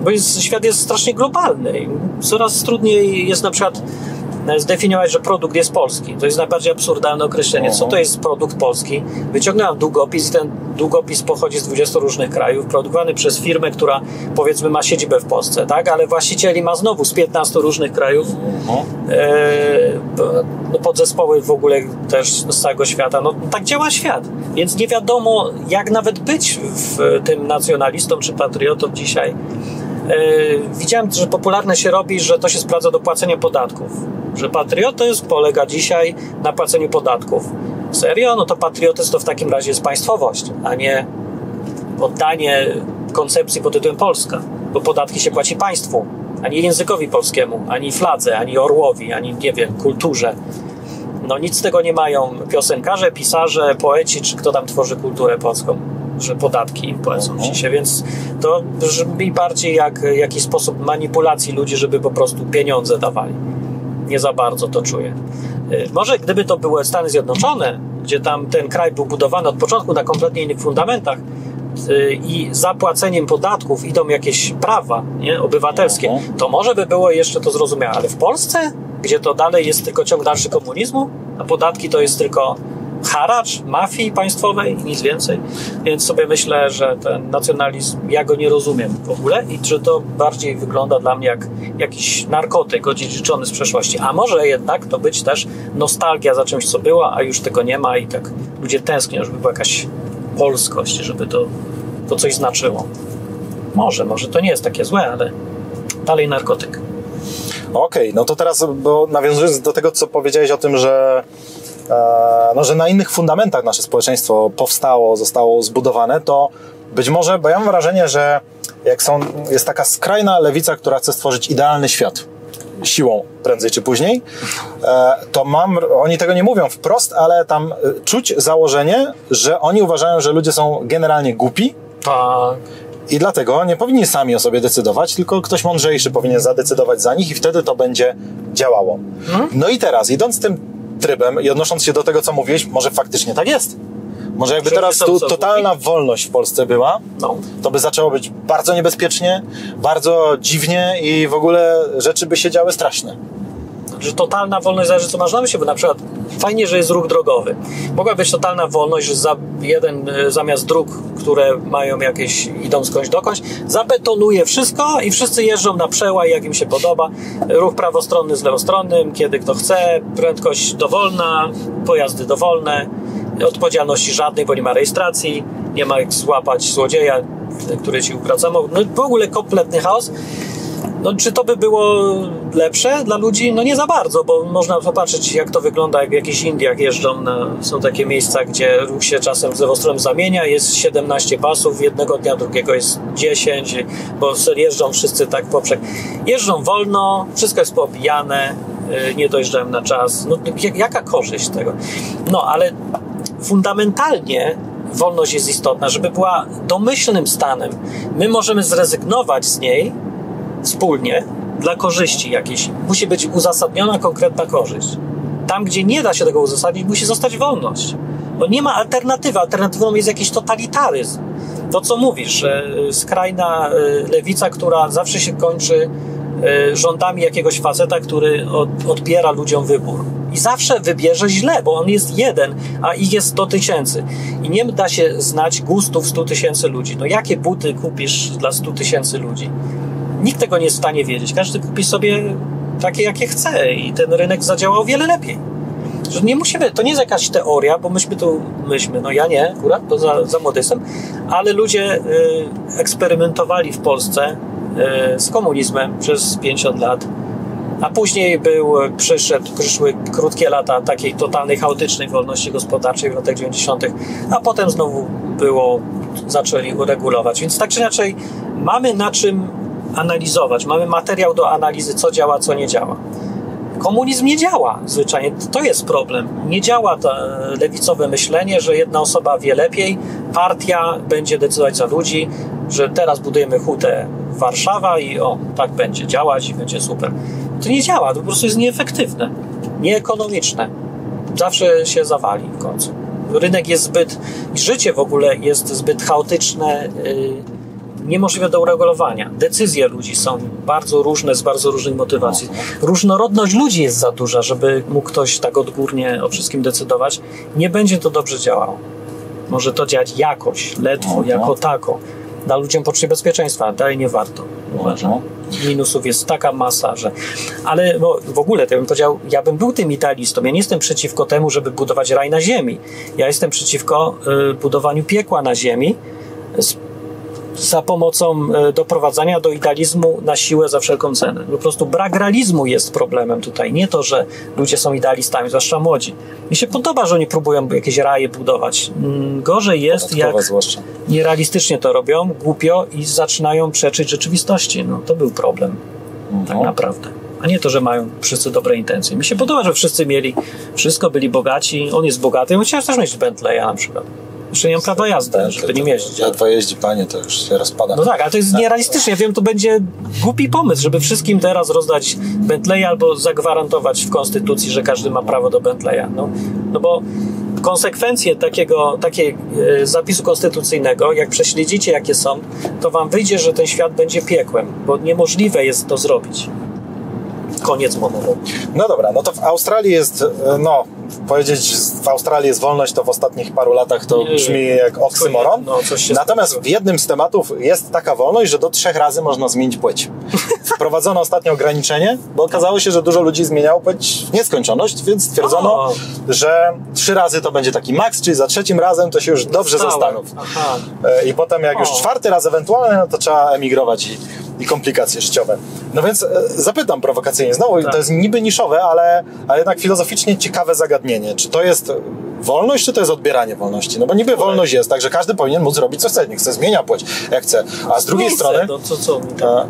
bo jest, świat jest strasznie globalny. I coraz trudniej jest na przykład zdefiniować, że produkt jest polski. To jest najbardziej absurdalne określenie. Co to jest produkt polski? Wyciągnąłem długopis i ten długopis pochodzi z dwudziestu różnych krajów, produkowany przez firmę, która powiedzmy ma siedzibę w Polsce, tak? Ale właścicieli ma znowu z piętnastu różnych krajów, e, podzespoły w ogóle też z całego świata. No tak działa świat. Więc nie wiadomo, jak nawet być w tym nacjonalistą czy patriotą dzisiaj. E, widziałem, że popularne się robi, że to się sprawdza do płacenia podatków. Że patriotyzm polega dzisiaj na płaceniu podatków. Serio? No to patriotyzm to w takim razie jest państwowość, a nie oddanie koncepcji pod tytułem Polska. Bo podatki się płaci państwu, a nie językowi polskiemu, ani fladze, ani orłowi, ani, nie wiem, kulturze. No nic z tego nie mają piosenkarze, pisarze, poeci, czy kto tam tworzy kulturę polską, że podatki im płacą ci się, więc to brzmi bardziej jak jakiś sposób manipulacji ludzi, żeby po prostu pieniądze dawali. Nie za bardzo to czuję. Może gdyby to były Stany Zjednoczone, gdzie tam ten kraj był budowany od początku na kompletnie innych fundamentach i za płaceniem podatków idą jakieś prawa, nie, obywatelskie, to może by było jeszcze to zrozumiałe. Ale w Polsce, gdzie to dalej jest tylko ciąg dalszy komunizmu, a podatki to jest tylko haracz mafii państwowej, nic więcej. Więc sobie myślę, że ten nacjonalizm, ja go nie rozumiem w ogóle i że to bardziej wygląda dla mnie jak jakiś narkotyk odziedziczony z przeszłości. A może jednak to być też nostalgia za czymś, co było, a już tego nie ma i tak ludzie tęsknią, żeby była jakaś polskość, żeby to, to coś znaczyło. Może, może to nie jest takie złe, ale dalej narkotyk. Okej, okay, no to teraz, bo nawiązując do tego, co powiedziałeś o tym, że no, że na innych fundamentach nasze społeczeństwo powstało, zostało zbudowane, to być może, bo ja mam wrażenie, że jak są, jest taka skrajna lewica, która chce stworzyć idealny świat siłą prędzej czy później, to mam, oni tego nie mówią wprost, ale tam czuć założenie, że oni uważają, że ludzie są generalnie głupi. Tak. I dlatego nie powinni sami o sobie decydować, tylko ktoś mądrzejszy powinien zadecydować za nich i wtedy to będzie działało. Hmm? No i teraz, idąc tym trybem i odnosząc się do tego, co mówiłeś, może faktycznie tak jest. Może jakby teraz tu totalna wolność w Polsce była, no, to by zaczęło być bardzo niebezpiecznie, bardzo dziwnie i w ogóle rzeczy by się działy straszne. Że totalna wolność zależy, co masz na myśli, bo na przykład fajnie, że jest ruch drogowy. Mogła być totalna wolność, że za jeden zamiast dróg, które mają jakieś, idą skądś dokądś, zabetonuje wszystko i wszyscy jeżdżą na przełaj, jak im się podoba. Ruch prawostronny z lewostronnym, kiedy kto chce, prędkość dowolna, pojazdy dowolne, odpowiedzialności żadnej, bo nie ma rejestracji, nie ma jak złapać złodzieja, który ci ukradł samochód. No w ogóle kompletny chaos. No, czy to by było lepsze dla ludzi? No nie za bardzo, bo można popatrzeć, jak to wygląda, jak w jakichś Indiach jeżdżą. Na, są takie miejsca, gdzie ruch się czasem z lewą stroną zamienia, jest siedemnaście pasów, jednego dnia drugiego jest dziesięć, bo jeżdżą wszyscy tak poprzek. Jeżdżą wolno, wszystko jest poobijane, nie dojeżdżają na czas. No, jaka korzyść tego? No, ale fundamentalnie wolność jest istotna, żeby była domyślnym stanem. My możemy zrezygnować z niej wspólnie dla korzyści jakiejś. Musi być uzasadniona konkretna korzyść. Tam, gdzie nie da się tego uzasadnić, musi zostać wolność. Bo nie ma alternatywy. Alternatywą jest jakiś totalitaryzm. To, co mówisz, że skrajna lewica, która zawsze się kończy rządami jakiegoś faceta, który odbiera ludziom wybór. I zawsze wybierze źle, bo on jest jeden, a ich jest sto tysięcy. I nie da się znać gustów stu tysięcy ludzi. No jakie buty kupisz dla stu tysięcy ludzi? Nikt tego nie jest w stanie wiedzieć. Każdy kupi sobie takie, jakie chce i ten rynek zadziałał o wiele lepiej. Że nie musimy, to nie jest jakaś teoria, bo myśmy tu, myśmy, no ja nie akurat, bo za, za młody jestem, ale ludzie y, eksperymentowali w Polsce y, z komunizmem przez pięćdziesiąt lat, a później był, przyszedł, przyszły krótkie lata takiej totalnej, chaotycznej wolności gospodarczej w latach dziewięćdziesiątych, a potem znowu było, zaczęli uregulować. Więc tak czy inaczej mamy na czym analizować, mamy materiał do analizy, co działa, co nie działa. Komunizm nie działa zwyczajnie, to jest problem. Nie działa to lewicowe myślenie, że jedna osoba wie lepiej, partia będzie decydować za ludzi, że teraz budujemy hutę Warszawa i o, tak będzie działać i będzie super. To nie działa, to po prostu jest nieefektywne, nieekonomiczne. Zawsze się zawali w końcu. Rynek jest zbyt, życie w ogóle jest zbyt chaotyczne, yy, niemożliwe do uregulowania. Decyzje ludzi są bardzo różne, z bardzo różnych motywacji. Różnorodność ludzi jest za duża, żeby mógł ktoś tak odgórnie o wszystkim decydować. Nie będzie to dobrze działało. Może to działać jakoś, ledwo, no, jako no. tako. Da ludziom poczucie bezpieczeństwa, dalej nie warto. Uważam. No, no. Minusów jest taka masa, że... Ale no, w ogóle, to ja bym powiedział, ja bym był tym idealistą. Ja nie jestem przeciwko temu, żeby budować raj na ziemi. Ja jestem przeciwko y, budowaniu piekła na ziemi, za pomocą doprowadzania do idealizmu na siłę za wszelką cenę. Po prostu brak realizmu jest problemem tutaj. Nie to, że ludzie są idealistami, zwłaszcza młodzi. Mi się podoba, że oni próbują jakieś raje budować. Gorzej jest, Podatkowe jak zwłaszcza. nierealistycznie to robią, głupio i zaczynają przeczyć rzeczywistości. No, to był problem, mhm. tak naprawdę. A nie to, że mają wszyscy dobre intencje. Mi się podoba, że wszyscy mieli wszystko, byli bogaci, on jest bogaty. Ja chciałem też mieć Bentleya na przykład. Jeszcze nie mam prawa jazdy, tak, żeby nim jeździć. Ledwo jeździ, panie, to już się rozpada. No tak, ale to jest nierealistyczne. Ja wiem, to będzie głupi pomysł, żeby wszystkim teraz rozdać Bentleya albo zagwarantować w konstytucji, że każdy ma prawo do Bentleya. No, no bo konsekwencje takiego takiego zapisu konstytucyjnego, jak prześledzicie, jakie są, to wam wyjdzie, że ten świat będzie piekłem, bo niemożliwe jest to zrobić. Koniec monologu. No dobra, no to w Australii jest, no, powiedzieć w Australii jest wolność, to w ostatnich paru latach to brzmi jak oksymoron. No, natomiast w jednym z tematów jest taka wolność, że do trzech razy można zmienić płeć. Wprowadzono ostatnio ograniczenie, bo okazało się, że dużo ludzi zmieniało płeć w nieskończoność, więc stwierdzono, o. że trzy razy to będzie taki maks, czyli za trzecim razem to się już dobrze Stałem. zastanów. Aha. I potem jak o. już czwarty raz ewentualnie, no to trzeba emigrować i, i komplikacje życiowe. No więc e, zapytam prowokacyjnie znowu, tak. to jest niby niszowe, ale, ale jednak filozoficznie ciekawe zagadnienie. Czy to jest wolność, czy to jest odbieranie wolności? No bo niby Olej. wolność jest, tak, że każdy powinien móc robić co chce, nie chce, zmienia płeć jak chce. A z drugiej strony... Chcę, no, co, co, a,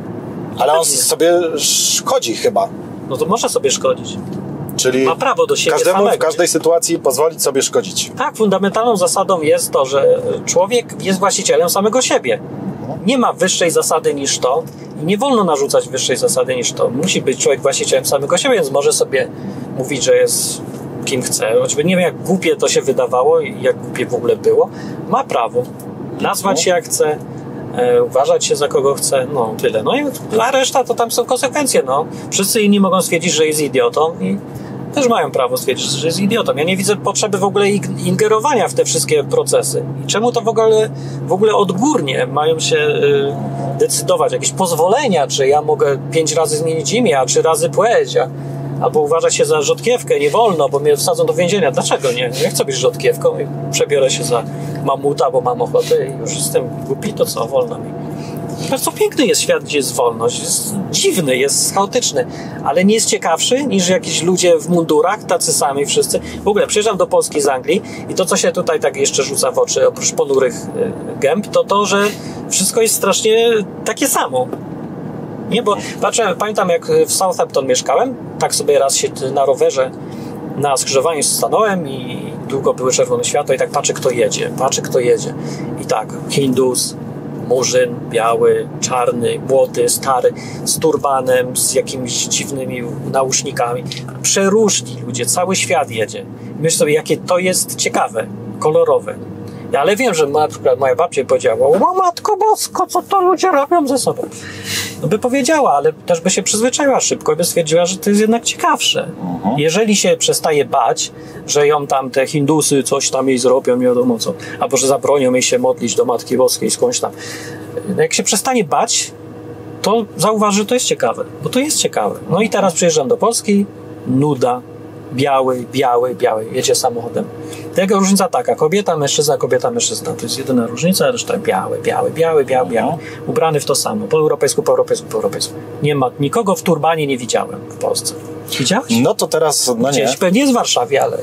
ale on sobie szkodzi chyba. No to może sobie szkodzić. Czyli ma prawo do siebie każdemu samego. W każdej sytuacji pozwolić sobie szkodzić. Tak, fundamentalną zasadą jest to, że człowiek jest właścicielem samego siebie. Nie ma wyższej zasady niż to i nie wolno narzucać wyższej zasady niż to. Musi być człowiek właścicielem samego siebie, więc może sobie mówić, że jest kim chce. Choćby nie wiem, jak głupie to się wydawało i jak głupie w ogóle było. Ma prawo nazwać się jak chce, e, uważać się za kogo chce, no tyle. No i a reszta to tam są konsekwencje. No. Wszyscy inni mogą stwierdzić, że jest idiotą i też mają prawo stwierdzić, że jest idiotą. Ja nie widzę potrzeby w ogóle ingerowania w te wszystkie procesy. I czemu to w ogóle, w ogóle odgórnie mają się y, decydować? Jakieś pozwolenia, czy ja mogę pięć razy zmienić imię, a trzy razy płeć, a, albo uważać się za rzodkiewkę, nie wolno, bo mnie wsadzą do więzienia. Dlaczego nie? Ja chcę być rzodkiewką i przebiorę się za mamuta, bo mam ochotę i już jestem głupi, to co, wolno mi. Bardzo piękny jest świat, gdzie jest wolność. Jest dziwny, jest chaotyczny, ale nie jest ciekawszy niż jakieś ludzie w mundurach, tacy sami wszyscy. W ogóle przyjeżdżam do Polski z Anglii i to, co się tutaj tak jeszcze rzuca w oczy, oprócz ponurych gęb, to to, że wszystko jest strasznie takie samo. Nie, bo patrzę, pamiętam, jak w Southampton mieszkałem, tak sobie raz się na rowerze na skrzyżowaniu stanąłem i długo były czerwone światła i tak patrzę, kto jedzie, patrzę, kto jedzie. I tak, Hindus, Murzyn, biały, czarny, młody, stary, z turbanem, z jakimiś dziwnymi nausznikami. Przeróżni ludzie, cały świat jedzie. Myślę sobie, jakie to jest ciekawe, kolorowe. Ja, ale wiem, że na przykład moja babcia powiedziała: o matko bosko, co to ludzie robią ze sobą? No by powiedziała, ale też by się przyzwyczaiła szybko i by stwierdziła, że to jest jednak ciekawsze. Uh-huh. Jeżeli się przestaje bać, że ją tam te Hindusy coś tam jej zrobią, nie wiadomo co, albo że zabronią jej się modlić do Matki Boskiej skądś tam. Jak się przestanie bać, to zauważy, że to jest ciekawe, bo to jest ciekawe. No i teraz przyjeżdżam do Polski, nuda. Biały, biały, biały, jedzie samochodem. Taka różnica taka, kobieta, mężczyzna, kobieta, mężczyzna. To jest jedyna różnica, reszta biały, biały, biały, biały, biały. Ubrany w to samo, po europejsku, po europejsku, po europejsku. Nie ma, nikogo w turbanie nie widziałem w Polsce. Widziałeś? No to teraz, no nie. Gdzieś, pewnie jest w Warszawie, ale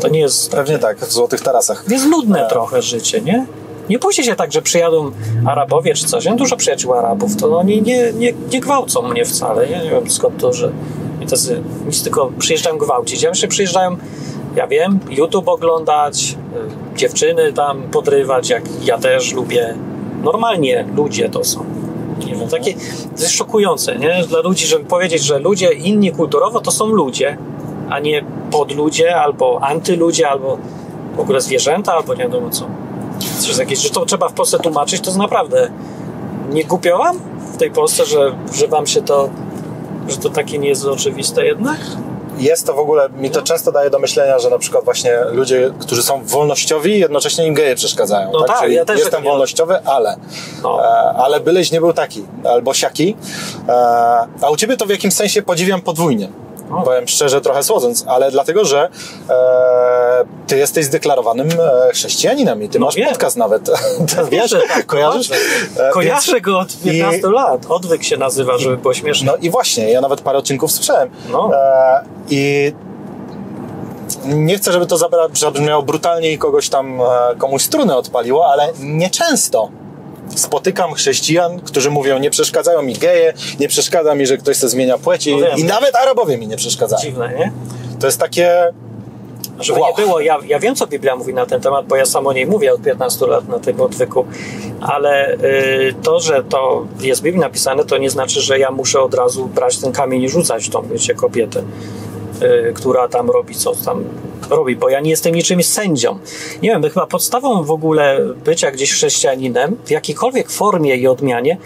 to nie jest... Pewnie tak, w złotych tarasach. Jest nudne ale... trochę życie, nie? Nie pójdzie się tak, że przyjadą Arabowie czy coś. Ja mam dużo przyjaciół Arabów, to oni nie, nie, nie gwałcą mnie wcale. Ja nie wiem skąd to, że... Tacy, nic tylko przyjeżdżają gwałcić. Ja myślę, przyjeżdżają, ja wiem, YouTube oglądać, y, dziewczyny tam podrywać, jak ja też lubię. Normalnie ludzie to są. Nie wiem, takie, to jest szokujące, nie? Dla ludzi, żeby powiedzieć, że ludzie inni kulturowo to są ludzie, a nie podludzie, albo antyludzie, albo w ogóle zwierzęta, albo nie wiadomo co. Że to trzeba w Polsce tłumaczyć, to jest naprawdę nie głupio wam w tej Polsce, że, że wam się to... Że to takie nie jest oczywiste jednak? Jest to w ogóle, mi to no. często daje do myślenia, że na przykład właśnie ludzie, którzy są wolnościowi, jednocześnie im geje przeszkadzają. No tak, tak? Czyli ja też jestem wolnościowy, ale no. e, ale byleś nie był taki, albo siaki. E, a u ciebie to w jakimś sensie podziwiam podwójnie. O. Powiem szczerze, trochę słodząc, ale dlatego, że e, ty jesteś zdeklarowanym e, chrześcijaninem i ty no masz wiem. podcast nawet. To wiesz, że tak, kojarzysz? E, Kojarzę więc... go od piętnastu I... lat. Odwyk się nazywa, żeby było śmieszne. No i właśnie, ja nawet parę odcinków słyszałem. No. E, I nie chcę, żeby to zabrzmiało brutalnie i kogoś tam, e, komuś strunę odpaliło, ale nieczęsto spotykam chrześcijan, którzy mówią: nie przeszkadzają mi geje, nie przeszkadza mi, że ktoś se zmienia płeć, no i nawet Arabowie mi nie przeszkadzają. Dziwne, nie? To jest takie... Żeby wow. nie było, ja, ja wiem, co Biblia mówi na ten temat, bo ja sam o niej mówię od piętnastu lat na tym odwyku, ale y, to, że to jest w Biblii napisane, to nie znaczy, że ja muszę od razu brać ten kamień i rzucać tą, wiecie, kobietę, y, która tam robi, co tam robi, bo ja nie jestem niczym sędzią. Nie wiem, chyba podstawą w ogóle bycia gdzieś chrześcijaninem, w jakiejkolwiek formie i odmianie,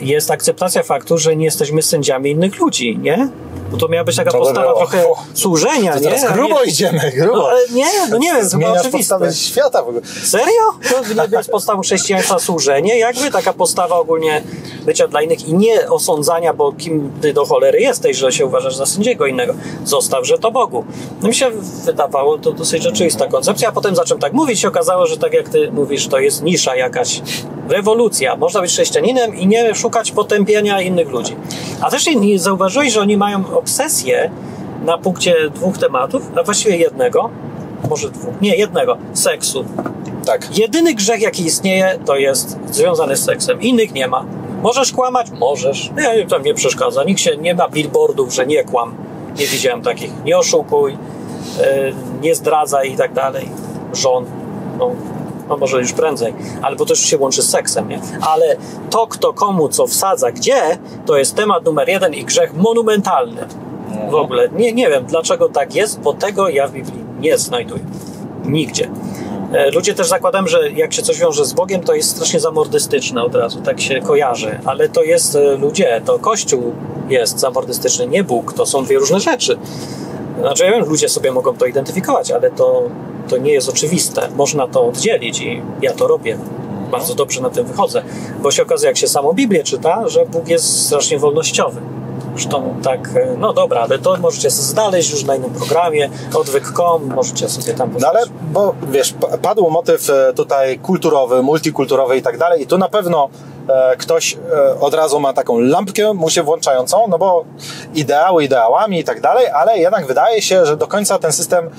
jest akceptacja faktu, że nie jesteśmy sędziami innych ludzi, nie? Bo to miała być taka to postawa by trochę o, służenia, nie? Grubo nie, idziemy, grubo. No, ale nie, no nie wiem, chyba oczywiste. Podstawy świata w ogóle. Serio? To nie jest podstawą chrześcijaństwa służenie, jakby taka postawa ogólnie bycia dla innych i nie osądzania, bo kim ty do cholery jesteś, że się uważasz za sędziego innego. Zostaw, że to Bogu. No mi się wydawało to dosyć oczywista koncepcja, a potem zacząłem tak mówić, się okazało, że tak jak ty mówisz, to jest nisza jakaś, rewolucja. Można być chrześcijaninem i nie szukać potępienia innych ludzi. A też nie zauważyłeś, że oni mają obsesję na punkcie dwóch tematów, a właściwie jednego, może dwóch, nie, jednego, seksu. Tak. Jedyny grzech, jaki istnieje, to jest związany z seksem. Innych nie ma. Możesz kłamać? Możesz. Nie, to mnie przeszkadza. Nikt się, nie ma billboardów, że nie kłam. Nie widziałem takich. Nie oszukuj, yy, nie zdradzaj i tak dalej. Żon. No. No może już prędzej, ale bo to już się łączy z seksem, nie? Ale to, kto komu co wsadza gdzie, to jest temat numer jeden i grzech monumentalny. Mhm. W ogóle nie, nie wiem, dlaczego tak jest, bo tego ja w Biblii nie znajduję. Nigdzie. E, ludzie też zakładają, że jak się coś wiąże z Bogiem, to jest strasznie zamordystyczne od razu, tak się kojarzy. Ale to jest e, ludzie, to Kościół jest zamordystyczny, nie Bóg. To są dwie różne rzeczy. Znaczy ja wiem, ludzie sobie mogą to identyfikować, ale to... To nie jest oczywiste. Można to oddzielić i ja to robię. Bardzo dobrze na tym wychodzę. Bo się okazuje, jak się samą Biblię czyta, że Bóg jest strasznie wolnościowy. Zresztą tak, no dobra, ale to możecie sobie znaleźć już na innym programie, odwyk kropka com, możecie sobie tam... No ale, bo wiesz, padł motyw tutaj kulturowy, multikulturowy i tak dalej i tu na pewno e, ktoś e, od razu ma taką lampkę mu się włączającą, no bo ideały ideałami i tak dalej, ale jednak wydaje się, że do końca ten system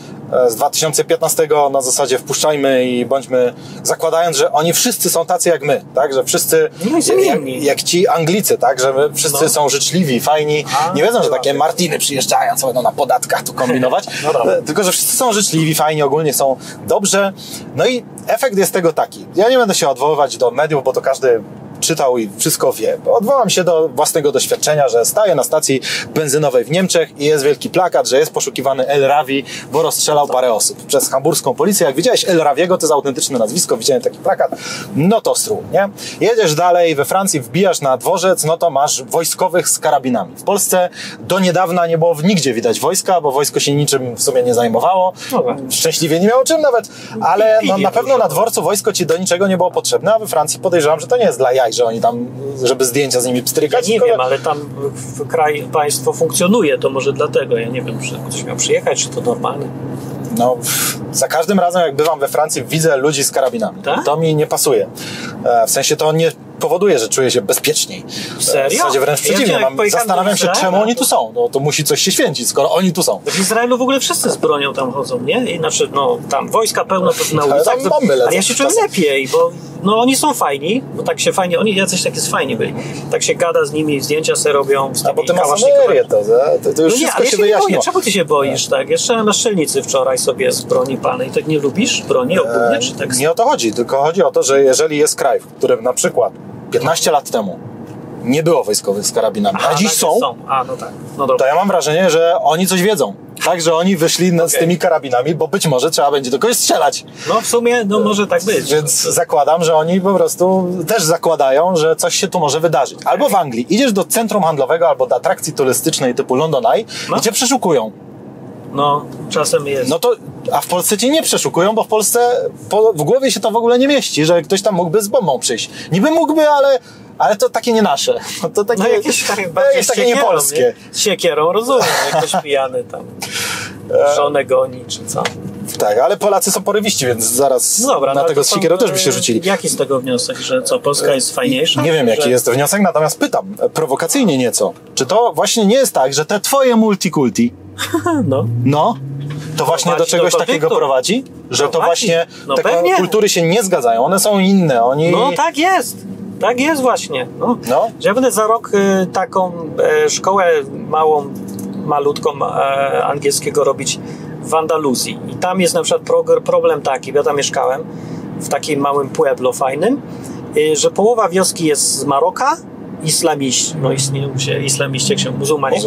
z dwa tysiące piętnastego na zasadzie wpuszczajmy i bądźmy, zakładając, że oni wszyscy są tacy jak my, tak, że wszyscy no jak, jak ci Anglicy, tak, że my wszyscy no. są życzliwi, fajni, A, nie wiedzą, że takie Martiny przyjeżdżają, co będą na podatkach tu kombinować, no tylko, że wszyscy są życzliwi, fajni, ogólnie są dobrze, no i efekt jest tego taki, ja nie będę się odwoływać do mediów, bo to każdy czytał i wszystko wie. Odwołam się do własnego doświadczenia, że staję na stacji benzynowej w Niemczech i jest wielki plakat, że jest poszukiwany El Rawi, bo rozstrzelał parę osób przez hamburską policję. Jak widziałeś El Rawiego, to jest autentyczne nazwisko, widziałem taki plakat, no to stru, nie? Jedziesz dalej we Francji, wbijasz na dworzec, no to masz wojskowych z karabinami. W Polsce do niedawna nie było nigdzie widać wojska, bo wojsko się niczym w sumie nie zajmowało. Szczęśliwie nie miało czym nawet, ale no, na pewno na dworcu wojsko ci do niczego nie było potrzebne, a we Francji podejrzewam, że to nie jest dla jaj, że oni tam, żeby zdjęcia z nimi pstrykać. Ja nie wiem, ale tam w kraj, państwo funkcjonuje, to może dlatego. Ja nie wiem, czy ktoś miał przyjechać, czy to normalne. No, za każdym razem, jak bywam we Francji, widzę ludzi z karabinami. Ta? To mi nie pasuje. W sensie to nie powoduje, że czuję się bezpieczniej. Serio? W zasadzie wręcz przeciwnie. Ja mam, zastanawiam się, czemu oni tu są. No, to musi coś się święcić, skoro oni tu są. W Izraelu w ogóle wszyscy z bronią tam chodzą, nie? Znaczy, no, tam wojska pełno to na ulicach. Ale ja się czuję lepiej, bo no, oni są fajni, bo tak się fajnie, oni jacyś takie fajni byli. Tak się gada z nimi, zdjęcia se robią. A bo ty masz serię to, to, to już no nie, wszystko ale ja się wyjaśniło. Czemu ty się boisz, tak? Jeszcze na strzelnicy wczoraj sobie z broni palnej. Tak nie lubisz broni ogólnie, czy tak? Nie o to chodzi, tylko chodzi o to, że jeżeli jest kraj, w którym na przykład piętnaście lat temu nie było wojskowych z karabinami, a, a dziś są, są. A, no tak. No dobra. To ja mam wrażenie, że oni coś wiedzą. Tak, że oni wyszli okay. z tymi karabinami, bo być może trzeba będzie do kogoś strzelać. No w sumie, no może tak być. Więc zakładam, że oni po prostu też zakładają, że coś się tu może wydarzyć. Okay. Albo w Anglii idziesz do centrum handlowego, albo do atrakcji turystycznej typu London Eye no. i cię przeszukują. No, czasem jest. No to, a w Polsce cię nie przeszukują, bo w Polsce po, w głowie się to w ogóle nie mieści, że ktoś tam mógłby z bombą przyjść. Niby mógłby, ale, ale to takie nie nasze. To takie, no jakieś takie, to jest takie niepolskie. Nie? Siekierą, rozumiem, jak ktoś pijany tam żonę goni, czy co. Tak, ale Polacy są porywiści, więc zaraz Dobra, na no tego z siekierą też by się rzucili. Jaki z tego wniosek, że co, Polska jest fajniejsza? Nie wiem, jaki że... jest wniosek, natomiast pytam, prowokacyjnie nieco. Czy to właśnie nie jest tak, że te twoje multikulti No. no, to właśnie prowadzi do czegoś do takiego prowadzi, że prowadzi. to właśnie no, te pewnie. kultury się nie zgadzają, one są inne, oni... No tak jest, tak jest właśnie. No. No. Ja będę za rok y, taką e, szkołę małą, malutką e, angielskiego robić w Andaluzji i tam jest na przykład pro, problem taki, ja tam mieszkałem w takim małym pueblo fajnym, y, że połowa wioski jest z Maroka, islamiści, no istnieją się islamiści, się muzułmanie,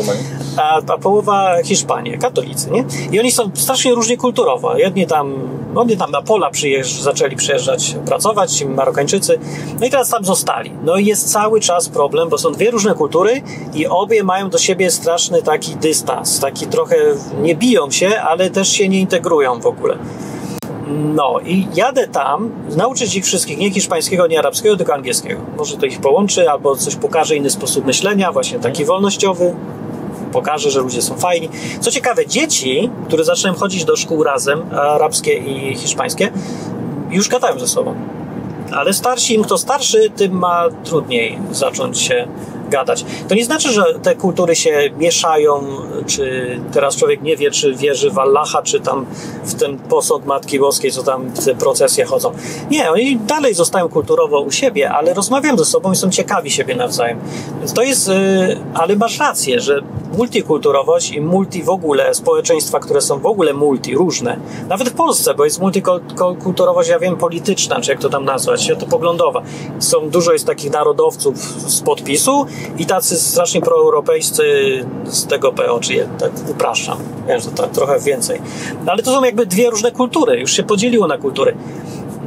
a, a połowa Hiszpanie, katolicy, nie? I oni są strasznie różnie kulturowo. Jedni tam, oni tam na pola przyjeżdż, zaczęli przyjeżdżać pracować, ci Marokańczycy, no i teraz tam zostali. No i jest cały czas problem, bo są dwie różne kultury i obie mają do siebie straszny taki dystans, taki trochę nie biją się, ale też się nie integrują w ogóle. No i jadę tam nauczyć ich wszystkich, nie hiszpańskiego, nie arabskiego, tylko angielskiego. Może to ich połączy, albo coś pokaże, inny sposób myślenia, właśnie taki wolnościowy. Pokaże, że ludzie są fajni. Co ciekawe, dzieci, które zaczynają chodzić do szkół razem, arabskie i hiszpańskie, już gadają ze sobą. Ale starsi, im kto starszy, tym ma trudniej zacząć się gadać. To nie znaczy, że te kultury się mieszają, czy teraz człowiek nie wie, czy wierzy w Allaha, czy tam w ten posąg Matki Boskiej, co tam te procesje chodzą. Nie, oni dalej zostają kulturowo u siebie, ale rozmawiają ze sobą i są ciekawi siebie nawzajem. Więc to jest, ale masz rację, że multikulturowość i multi w ogóle, społeczeństwa, które są w ogóle multi, różne, nawet w Polsce, bo jest multikulturowość, ja wiem, polityczna, czy jak to tam nazwać, światopoglądowa. Są, dużo jest takich narodowców z podpisu, i tacy strasznie proeuropejscy z tego P O, czy ja tak upraszczam, wiem, że tak trochę więcej. No, ale to są jakby dwie różne kultury, już się podzieliło na kultury.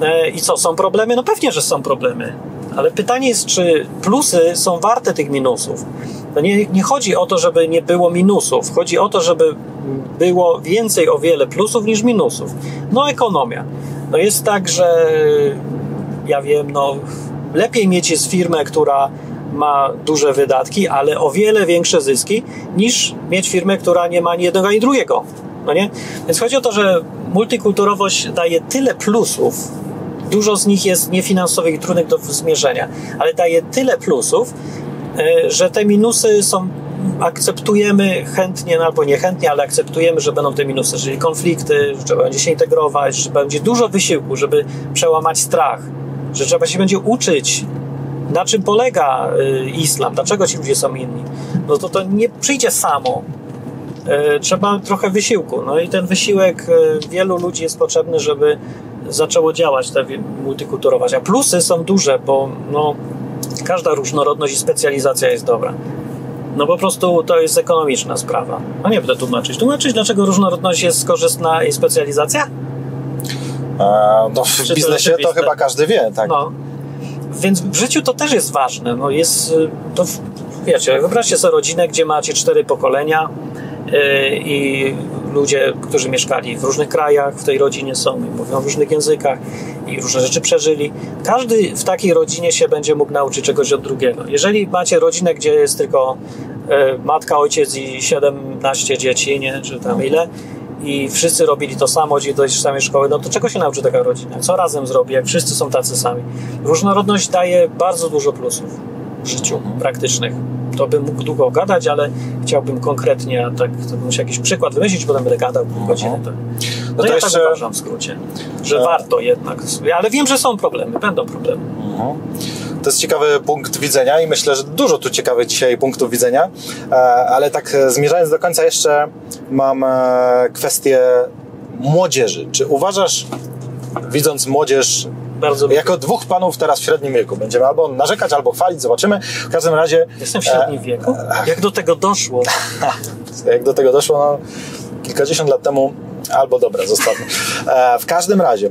E, I co, są problemy? No pewnie, że są problemy, ale pytanie jest, czy plusy są warte tych minusów. No nie, nie chodzi o to, żeby nie było minusów, chodzi o to, żeby było więcej o wiele plusów niż minusów. No ekonomia. No jest tak, że ja wiem, no lepiej mieć jest firmę, która ma duże wydatki, ale o wiele większe zyski niż mieć firmę, która nie ma ani jednego, ani drugiego. No nie? Więc chodzi o to, że multikulturowość daje tyle plusów, dużo z nich jest niefinansowych i trudnych do zmierzenia, ale daje tyle plusów, że te minusy są akceptujemy chętnie, no albo niechętnie, ale akceptujemy, że będą te minusy, czyli konflikty, że trzeba będzie się integrować, że będzie dużo wysiłku, żeby przełamać strach, że trzeba się będzie uczyć, na czym polega y, islam, dlaczego ci ludzie są inni. No to to nie przyjdzie samo. Y, trzeba trochę wysiłku. No i ten wysiłek y, wielu ludzi jest potrzebny, żeby zaczęło działać, te multikulturować. A plusy są duże, bo no, każda różnorodność i specjalizacja jest dobra. No po prostu to jest ekonomiczna sprawa. No nie będę tłumaczyć. Tłumaczyć, dlaczego różnorodność jest korzystna i specjalizacja? E, no w Czy biznesie to, to chyba każdy wie, tak? No. Więc w życiu to też jest ważne. No jest, to wiecie, wyobraźcie sobie rodzinę, gdzie macie cztery pokolenia yy, i ludzie, którzy mieszkali w różnych krajach, w tej rodzinie są i mówią w różnych językach i różne rzeczy przeżyli. Każdy w takiej rodzinie się będzie mógł nauczyć czegoś od drugiego. Jeżeli macie rodzinę, gdzie jest tylko yy, matka, ojciec i siedemnaście dzieci, nie, czy tam ile, i wszyscy robili to samo, gdzieś do tej samej szkoły, no to czego się nauczy taka rodzina? Co razem zrobi, jak wszyscy są tacy sami? Różnorodność daje bardzo dużo plusów w życiu praktycznych. To bym mógł długo gadać, ale chciałbym konkretnie, a tak to bym musiał jakiś przykład wymyślić, potem będę gadał pół godziny. Tak. No, no to ja jeszcze... tak uważam w skrócie, że no. warto jednak, ale wiem, że są problemy, będą problemy. No. To jest ciekawy punkt widzenia i myślę, że dużo tu ciekawych dzisiaj punktów widzenia, ale tak zmierzając do końca jeszcze mam kwestię młodzieży. Czy uważasz, widząc młodzież Bardzo jako dwóch panów teraz w średnim wieku, będziemy albo narzekać, albo chwalić, zobaczymy, w każdym razie... Jestem w średnim wieku? Jak do tego doszło? Jak do tego doszło? No, kilkadziesiąt lat temu, albo dobra, zostawmy. W każdym razie...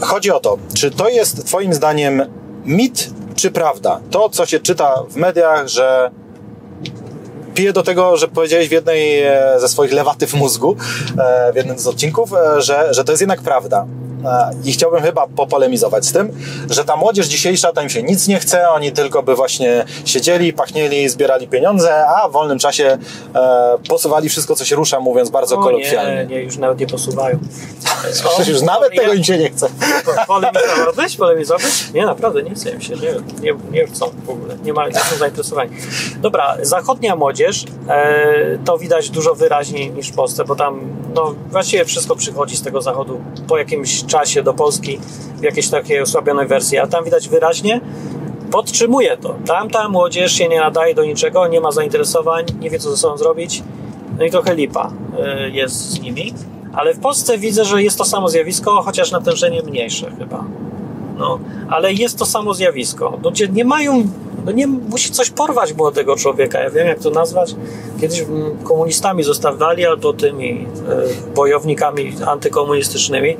Chodzi o to, czy to jest twoim zdaniem mit czy prawda? To, co się czyta w mediach, że pije do tego, że powiedziałeś w jednej ze swoich lewatyw mózgu, w jednym z odcinków, że, że to jest jednak prawda. I chciałbym chyba popolemizować z tym, że ta młodzież dzisiejsza, tam się nic nie chce, oni tylko by właśnie siedzieli, pachnieli, zbierali pieniądze, a w wolnym czasie e, posuwali wszystko, co się rusza, mówiąc bardzo o, kolokwialnie. Nie, nie, już nawet nie posuwają. O, już nawet o, tego ja... im się nie chce. Polemizowałbyś? Polemizowałbyś? Nie, naprawdę, nie chcę się, nie, nie, nie chcą w ogóle, nie ma zainteresowania. Dobra, zachodnia młodzież, e, to widać dużo wyraźniej niż w Polsce, bo tam no, właściwie wszystko przychodzi z tego zachodu po jakimś czasie do Polski w jakiejś takiej osłabionej wersji, a tam widać wyraźnie podtrzymuje to. Tamta młodzież się nie nadaje do niczego, nie ma zainteresowań, nie wie co ze sobą zrobić, no i trochę lipa jest z nimi, ale w Polsce widzę, że jest to samo zjawisko, chociaż natężenie mniejsze chyba. No, ale jest to samo zjawisko. Ludzie nie mają, no nie, musi coś porwać młodego człowieka, ja wiem jak to nazwać. Kiedyś komunistami zostawali albo tymi e, bojownikami antykomunistycznymi.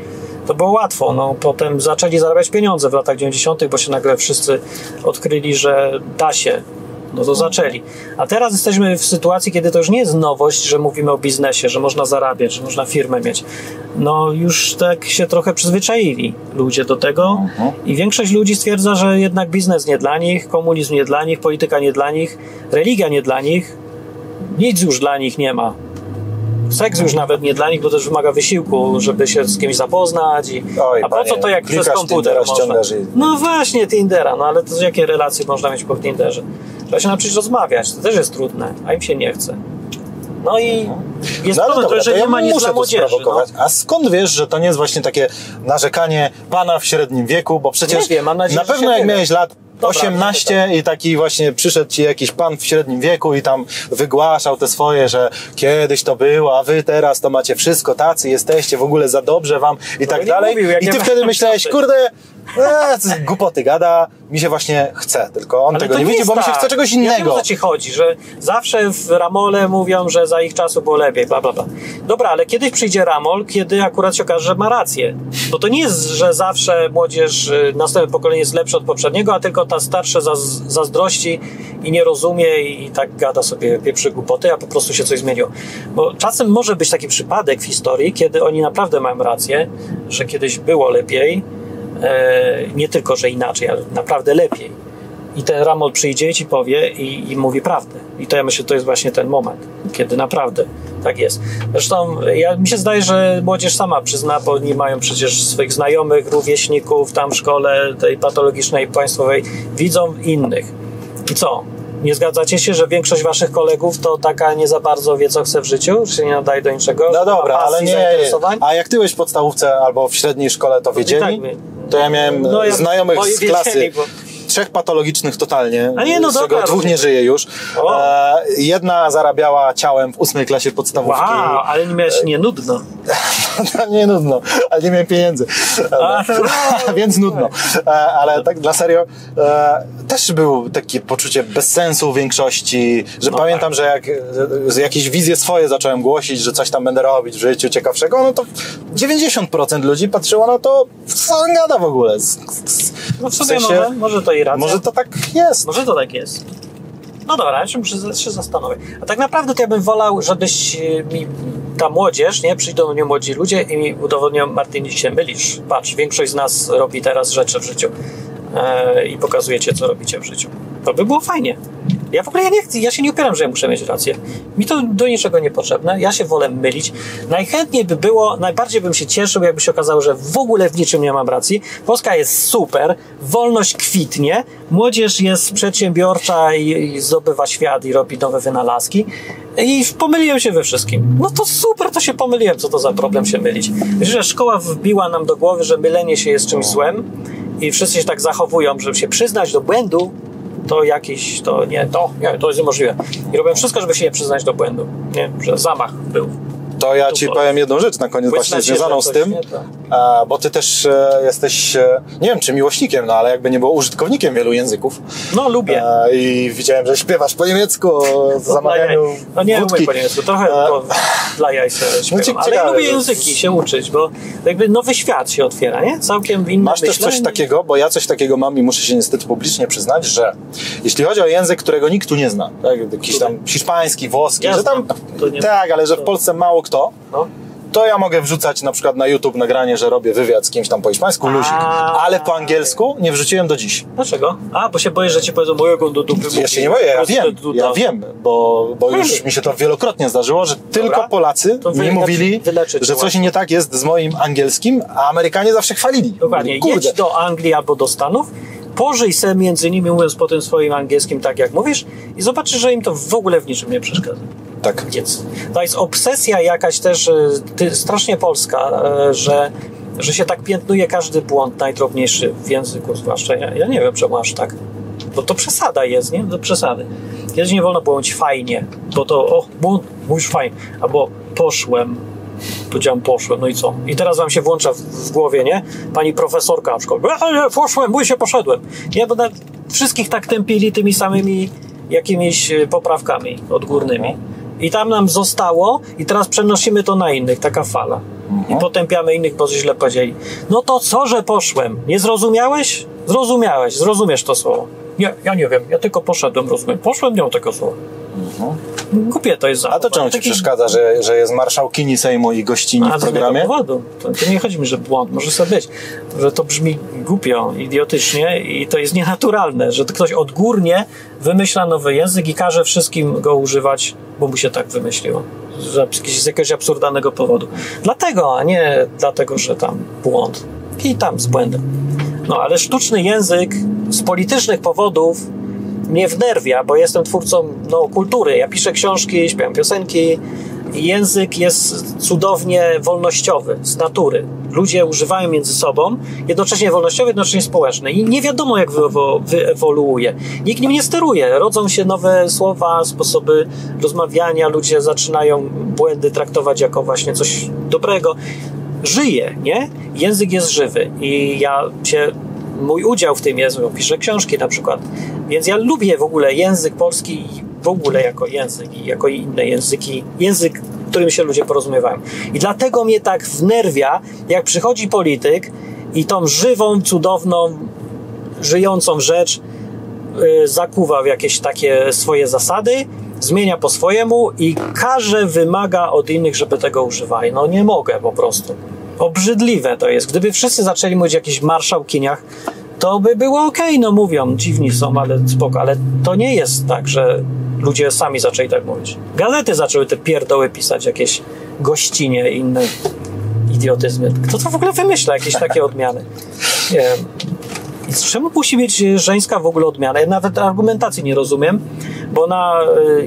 To było łatwo, no potem zaczęli zarabiać pieniądze w latach dziewięćdziesiątych, bo się nagle wszyscy odkryli, że da się, no to zaczęli. A teraz jesteśmy w sytuacji, kiedy to już nie jest nowość, że mówimy o biznesie, że można zarabiać, że można firmę mieć. No już tak się trochę przyzwyczaili ludzie do tego i większość ludzi stwierdza, że jednak biznes nie dla nich, komunizm nie dla nich, polityka nie dla nich, religia nie dla nich, nic już dla nich nie ma. Seks już nawet nie dla nich, bo też wymaga wysiłku, żeby się z kimś zapoznać. I... Oj, a po co to jak przez komputer można? I... No właśnie, Tindera, no ale to jakie relacje można mieć po Tinderze? Trzeba się nauczyć rozmawiać, to też jest trudne, a im się nie chce. No i jest no, problem, dobra, że to ja nie ma nic muszę dla młodzieży. No. A skąd wiesz, że to nie jest właśnie takie narzekanie pana w średnim wieku, bo przecież nie wiem, mam nadzieję, na pewno jak wiemy. Miałeś lat osiemnaście i taki właśnie przyszedł ci jakiś pan w średnim wieku i tam wygłaszał te swoje, że kiedyś to było, a wy teraz to macie wszystko, tacy jesteście, w ogóle za dobrze wam i tak dalej. I ty wtedy myślałeś, kurde, e, głupoty gada, mi się właśnie chce, tylko on tego nie widzi, bo mi się chce czegoś innego. Ja wiem, o co ci chodzi, że zawsze w Ramole mówią, że za ich czasu było lepiej, bla, bla, bla. Dobra, ale kiedyś przyjdzie Ramol, kiedy akurat się okaże, że ma rację. Bo to nie jest, że zawsze młodzież, następne pokolenie jest lepsze od poprzedniego, a tylko ta starsze zazdrości i nie rozumie i tak gada sobie pieprzy głupoty, a po prostu się coś zmieniło. Bo czasem może być taki przypadek w historii, kiedy oni naprawdę mają rację, że kiedyś było lepiej, e, nie tylko, że inaczej, ale naprawdę lepiej. I ten Ramol przyjdzie i ci powie i, i mówi prawdę. I to ja myślę, to jest właśnie ten moment, kiedy naprawdę tak jest. Zresztą ja, mi się zdaje, że młodzież sama przyzna, bo oni mają przecież swoich znajomych, rówieśników tam w szkole tej patologicznej, państwowej. Widzą innych. I co? Nie zgadzacie się, że większość waszych kolegów to taka nie za bardzo wie, co chce w życiu? Że się nie nadaje do niczego? No dobra, ale nie. A jak ty byłeś w podstawówce albo w średniej szkole, to wiedzieli? Tak, to ja miałem no, ja, znajomych z klasy. Wiedzieli, bo... Trzech patologicznych totalnie, a nie, no z czego dobra, dwóch nie żyje już. E, jedna zarabiała ciałem w ósmej klasie podstawówki. Wow, ale nie miałeś, nie nudno. nie nudno, ale nie miałem pieniędzy. A, no, więc nudno. E, ale tak dla serio, e, też było takie poczucie bezsensu w większości, że no pamiętam, tak. że jak z jakieś wizje swoje zacząłem głosić, że coś tam będę robić w życiu ciekawszego, no to dziewięćdziesiąt procent ludzi patrzyło na to, co on gada w ogóle. Z, z, no w sumie w sensie, no, może to i racja. Może to tak jest. Może to tak jest. No dobra, ja się zastanowię. A tak naprawdę to ja bym wolał, żebyś mi ta młodzież, nie? Przyjdą do mnie młodzi ludzie i mi udowodnią, Martin, się mylisz. Patrz, większość z nas robi teraz rzeczy w życiu e, i pokazujecie, co robicie w życiu. To by było fajnie. Ja w ogóle ja nie chcę, ja się nie upieram, że ja muszę mieć rację. Mi to do niczego niepotrzebne. Ja się wolę mylić. Najchętniej by było, najbardziej bym się cieszył, jakby się okazało, że w ogóle w niczym nie mam racji. Polska jest super, wolność kwitnie, młodzież jest przedsiębiorcza i, i zdobywa świat i robi nowe wynalazki. I pomyliłem się we wszystkim. No to super, to się pomyliłem. Co to za problem się mylić? Wiesz, że szkoła wbiła nam do głowy, że mylenie się jest czymś złem i wszyscy się tak zachowują, żeby się przyznać do błędu. To jakiś, to nie, to, nie, to jest niemożliwe. I robiłem wszystko, żeby się nie przyznać do błędu, nie, że zamach był. To ja ci powiem jedną rzecz na koniec właśnie związaną z tym, bo ty też jesteś, nie wiem czy miłośnikiem, no ale jakby nie było użytkownikiem wielu języków. No lubię. I widziałem, że śpiewasz po niemiecku o zamawianiu wódki. No nie umiem po niemiecku, trochę dla jaj sobie śpiewam, ale ja lubię języki się uczyć, bo jakby nowy świat się otwiera, nie? Całkiem inny. Masz też coś takiego, bo ja coś takiego mam i muszę się niestety publicznie przyznać, że jeśli chodzi o język, którego nikt tu nie zna, jakiś tam hiszpański, włoski, że tam, tak, ale że w Polsce mało kto to, no. to ja mogę wrzucać na przykład na YouTube nagranie, że robię wywiad z kimś tam po hiszpańsku, luzik, ale po angielsku nie wrzuciłem do dziś. Dlaczego? A, bo się boję, że ci powiedzą mojego do dupy. Ja się nie boję, ja wiem, ja wiem, bo, bo już mi się to wielokrotnie zdarzyło, że tylko Dobra. Polacy mi mówili, że coś nie tak jest z moim angielskim, a Amerykanie zawsze chwalili. Dokładnie, Kurde. jedź do Anglii albo do Stanów, pożyj se między nimi, mówiąc po tym swoim angielskim tak jak mówisz i zobaczysz, że im to w ogóle w niczym nie przeszkadza. Tak. To jest obsesja jakaś też ty, strasznie polska, że, że się tak piętnuje każdy błąd najdrobniejszy w języku zwłaszcza. Ja, ja nie wiem, czemu aż tak. Bo to przesada jest, nie? Do przesady. Kiedyś nie wolno było mówić fajnie, bo to o, błąd, mówisz fajnie. Albo poszłem, powiedziałem poszłem, no i co? I teraz wam się włącza w, w głowie, nie? Pani profesorka na przykład. E, poszłem, bo się poszedłem. Nie, bo na, wszystkich tak tępili tymi samymi jakimiś poprawkami odgórnymi. I tam nam zostało i teraz przenosimy to na innych, taka fala. Mhm. I potępiamy innych, bo źle powiedzieli. No to co, że poszłem? Nie zrozumiałeś? Zrozumiałeś, zrozumiesz to słowo. Nie, ja nie wiem, ja tylko poszedłem, rozumiem. Poszłem, nie mam tego słowa. Mhm. Głupie to jest zachowanie. A to czemu ci taki... przeszkadza, że, że jest marszałkini Sejmu i gościni A, w programie? A z tego powodu. To, to nie chodzi mi, że błąd, może sobie być. Że to brzmi głupio, idiotycznie i to jest nienaturalne, że ktoś odgórnie wymyśla nowy język i każe wszystkim go używać, bo mu się tak wymyśliło. Z jakiegoś absurdalnego powodu. Dlatego, a nie dlatego, że tam błąd. I tam z błędem. No, ale sztuczny język z politycznych powodów mnie wnerwia, bo jestem twórcą no, kultury. Ja piszę książki, śpiewam piosenki. Język jest cudownie wolnościowy z natury. Ludzie używają między sobą, jednocześnie wolnościowy, jednocześnie społeczny. I nie wiadomo, jak wyewoluuje. Nikt nim nie steruje. Rodzą się nowe słowa, sposoby rozmawiania. Ludzie zaczynają błędy traktować jako właśnie coś dobrego. Żyje, nie? Język jest żywy i ja się, mój udział w tym jest, bo piszę książki na przykład, więc ja lubię w ogóle język polski i w ogóle jako język i jako inne języki, język, którym się ludzie porozumiewają. I dlatego mnie tak wnerwia, jak przychodzi polityk i tą żywą, cudowną, żyjącą rzecz yy, zakuwa w jakieś takie swoje zasady, zmienia po swojemu i każe, wymaga od innych, żeby tego używali. No nie mogę po prostu. Obrzydliwe to jest. Gdyby wszyscy zaczęli mówić o jakichś marszałkiniach, to by było okej, okay. No mówią, dziwni są, ale spoko. Ale to nie jest tak, że ludzie sami zaczęli tak mówić. Gazety zaczęły te pierdoły pisać, jakieś gościnie i inne idiotyzmy. Kto to w ogóle wymyśla, jakieś takie odmiany? Nie wiem. Czemu musi mieć żeńska w ogóle odmiana? Ja nawet argumentacji nie rozumiem, bo na,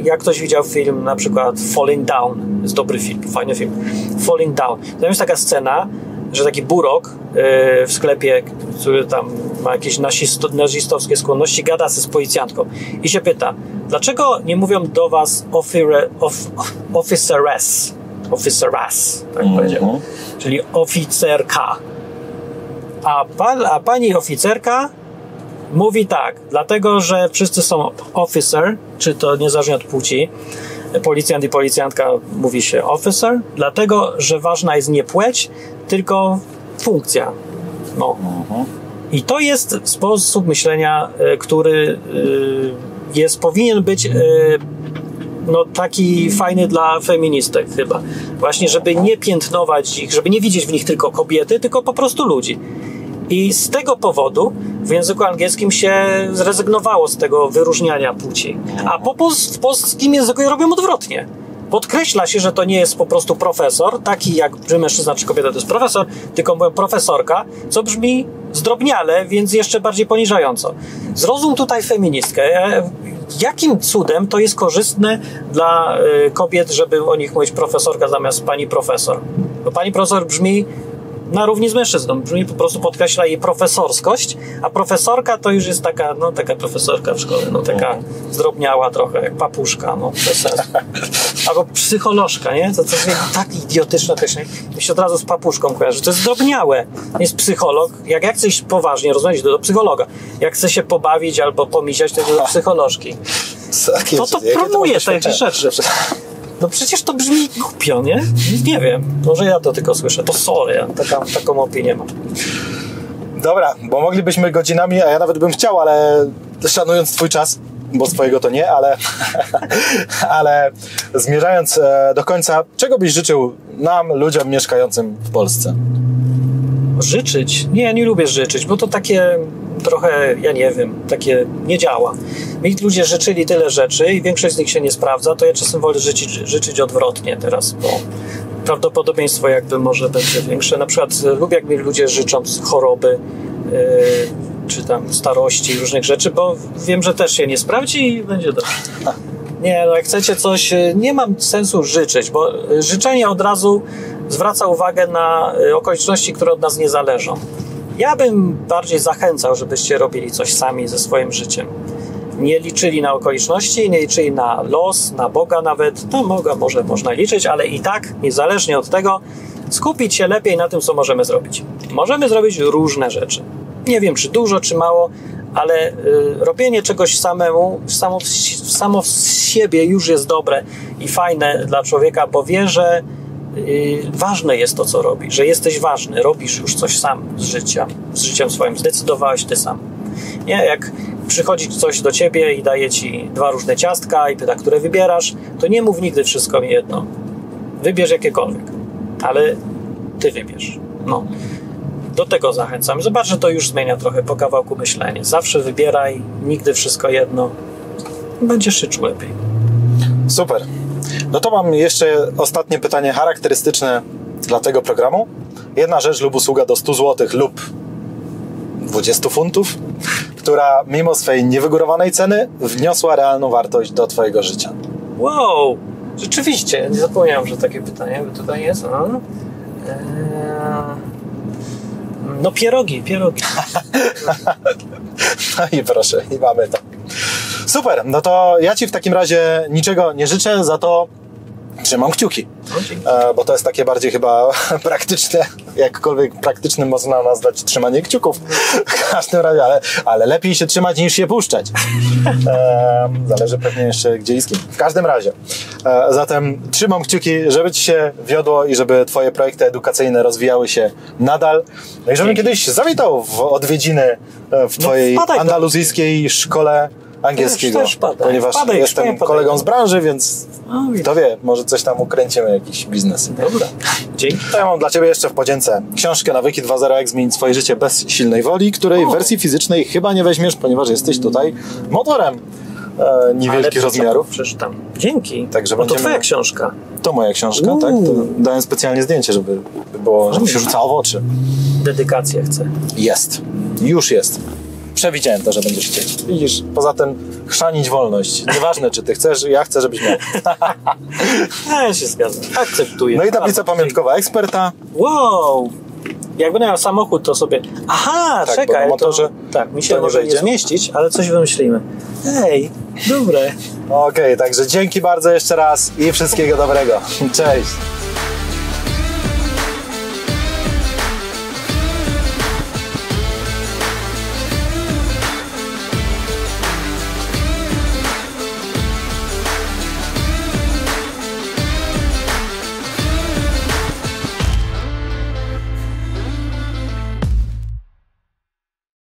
jak ktoś widział film, na przykład Falling Down, jest dobry film, fajny film, Falling Down, tam jest taka scena, że taki burok w sklepie, który tam ma jakieś nazistowskie skłonności, gada się z policjantką i się pyta, dlaczego nie mówią do was officeress, officeress, tak mm-hmm. powiedział, czyli oficerka. A, pan, a pani oficerka mówi tak, dlatego, że wszyscy są officer, czy to niezależnie od płci, policjant i policjantka mówi się officer, dlatego, że ważna jest nie płeć, tylko funkcja. No. Mhm. I to jest sposób myślenia, który jest, powinien być no, taki fajny dla feministek chyba. Właśnie, żeby nie piętnować ich, żeby nie widzieć w nich tylko kobiety, tylko po prostu ludzi. I z tego powodu w języku angielskim się zrezygnowało z tego wyróżniania płci. A po pols- w polskim języku je robią odwrotnie. Podkreśla się, że to nie jest po prostu profesor, taki jak czy mężczyzna czy kobieta to jest profesor, tylko mówię profesorka, co brzmi zdrobniale, więc jeszcze bardziej poniżająco. Zrozum tutaj feministkę. Jakim cudem to jest korzystne dla kobiet, żeby o nich mówić profesorka zamiast pani profesor? Bo pani profesor brzmi na równi z mężczyzną. Brzmi po prostu, podkreśla jej profesorskość, a profesorka to już jest taka, no taka profesorka w szkole, no taka zdrobniała trochę, jak papuszka, no bez sensu. Albo psycholożka, nie? To, to jest tak idiotyczne określenie. Mi się od razu z papuszką kojarzy. To jest zdrobniałe. Jest psycholog. Jak ja chcę iść poważnie rozumieć, to do psychologa. Jak chcę się pobawić albo pomisiać, to do psycholożki. To to promuje takie rzeczy. No przecież to brzmi głupio, nie? Nie wiem, może ja to tylko słyszę, to sorry, ja taką, taką opinię mam. Dobra, bo moglibyśmy godzinami, a ja nawet bym chciał, ale szanując twój czas, bo swojego to nie, ale, ale zmierzając do końca, czego byś życzył nam, ludziom mieszkającym w Polsce? Życzyć? Nie, ja nie lubię życzyć, bo to takie trochę, ja nie wiem, takie nie działa. Mi ludzie życzyli tyle rzeczy i większość z nich się nie sprawdza, to ja czasem wolę życzyć, życzyć odwrotnie teraz, bo prawdopodobieństwo jakby może będzie większe. Na przykład lubię, jak mi ludzie życzą choroby, yy, czy tam starości, różnych rzeczy, bo wiem, że też się nie sprawdzi i będzie dobrze. Nie, no jak chcecie coś, nie mam sensu życzyć, bo życzenie od razu zwraca uwagę na okoliczności, które od nas nie zależą. Ja bym bardziej zachęcał, żebyście robili coś sami ze swoim życiem. Nie liczyli na okoliczności, nie liczyli na los, na Boga nawet. No Boga może można liczyć, ale i tak, niezależnie od tego, skupić się lepiej na tym, co możemy zrobić. Możemy zrobić różne rzeczy. Nie wiem, czy dużo, czy mało, ale y, robienie czegoś samemu, samo, samo z siebie już jest dobre i fajne dla człowieka, bo wie, że Yy, ważne jest to, co robisz, że jesteś ważny, robisz już coś sam z życia, z życiem swoim, zdecydowałeś ty sam. Nie, jak przychodzi coś do ciebie i daje ci dwa różne ciastka i pyta, które wybierasz, to nie mów nigdy wszystko mi jedno. Wybierz jakiekolwiek, ale ty wybierz. No. Do tego zachęcam. Zobacz, że to już zmienia trochę po kawałku myślenie. Zawsze wybieraj, nigdy wszystko jedno. Będziesz się czuł lepiej. Super. No to mam jeszcze ostatnie pytanie charakterystyczne dla tego programu. Jedna rzecz lub usługa do stu złotych lub dwudziestu funtów, która mimo swej niewygórowanej ceny wniosła realną wartość do twojego życia. Wow! Rzeczywiście, nie zapomniałem, że takie pytanie tutaj jest. A? Eee... No pierogi, pierogi. No i proszę, i mamy to. Super, no to ja ci w takim razie niczego nie życzę, za to trzymam kciuki, e, bo to jest takie bardziej chyba praktyczne, jakkolwiek praktycznym można nazwać trzymanie kciuków w każdym razie, ale, ale lepiej się trzymać niż się puszczać, e, zależy pewnie jeszcze gdzie i z kim. W każdym razie, e, zatem trzymam kciuki, żeby ci się wiodło i żeby twoje projekty edukacyjne rozwijały się nadal, no i żebym kiedyś zawitał w odwiedziny w twojej no andaluzyjskiej szkole angielskiego, też, też ponieważ wpadaj, jestem kolegą z branży, więc kto wie, może coś tam ukręcimy, jakiś biznes. Dobra. Dzięki. To ja mam dla ciebie jeszcze w podzięce książkę Nawyki dwa zero, jak zmienić swoje życie bez silnej woli, której w wersji fizycznej chyba nie weźmiesz, ponieważ jesteś tutaj motorem e, niewielkich rozmiarów. Przeczytam. Dzięki. Także będziemy... To twoja książka. To moja książka, Uuu. tak? To dałem specjalnie zdjęcie, żeby było, żeby się rzucało w oczy. Dedykację chcę. Jest. Już jest. przewidziałem to, że będziesz chcieć. Widzisz, poza tym chrzanić wolność. Nieważne, czy ty chcesz, ja chcę, żebyś miał. Ja się zgadzam, akceptuję. No i tablica pamiątkowa eksperta. Wow! Jak będę miał samochód, to sobie... Aha, tak, czekaj, motorze, to... Tak, mi się to może nie, nie zmieścić, ale coś wymyślimy. Ej, dobre. Okej, okay, także dzięki bardzo jeszcze raz i wszystkiego dobrego. Cześć.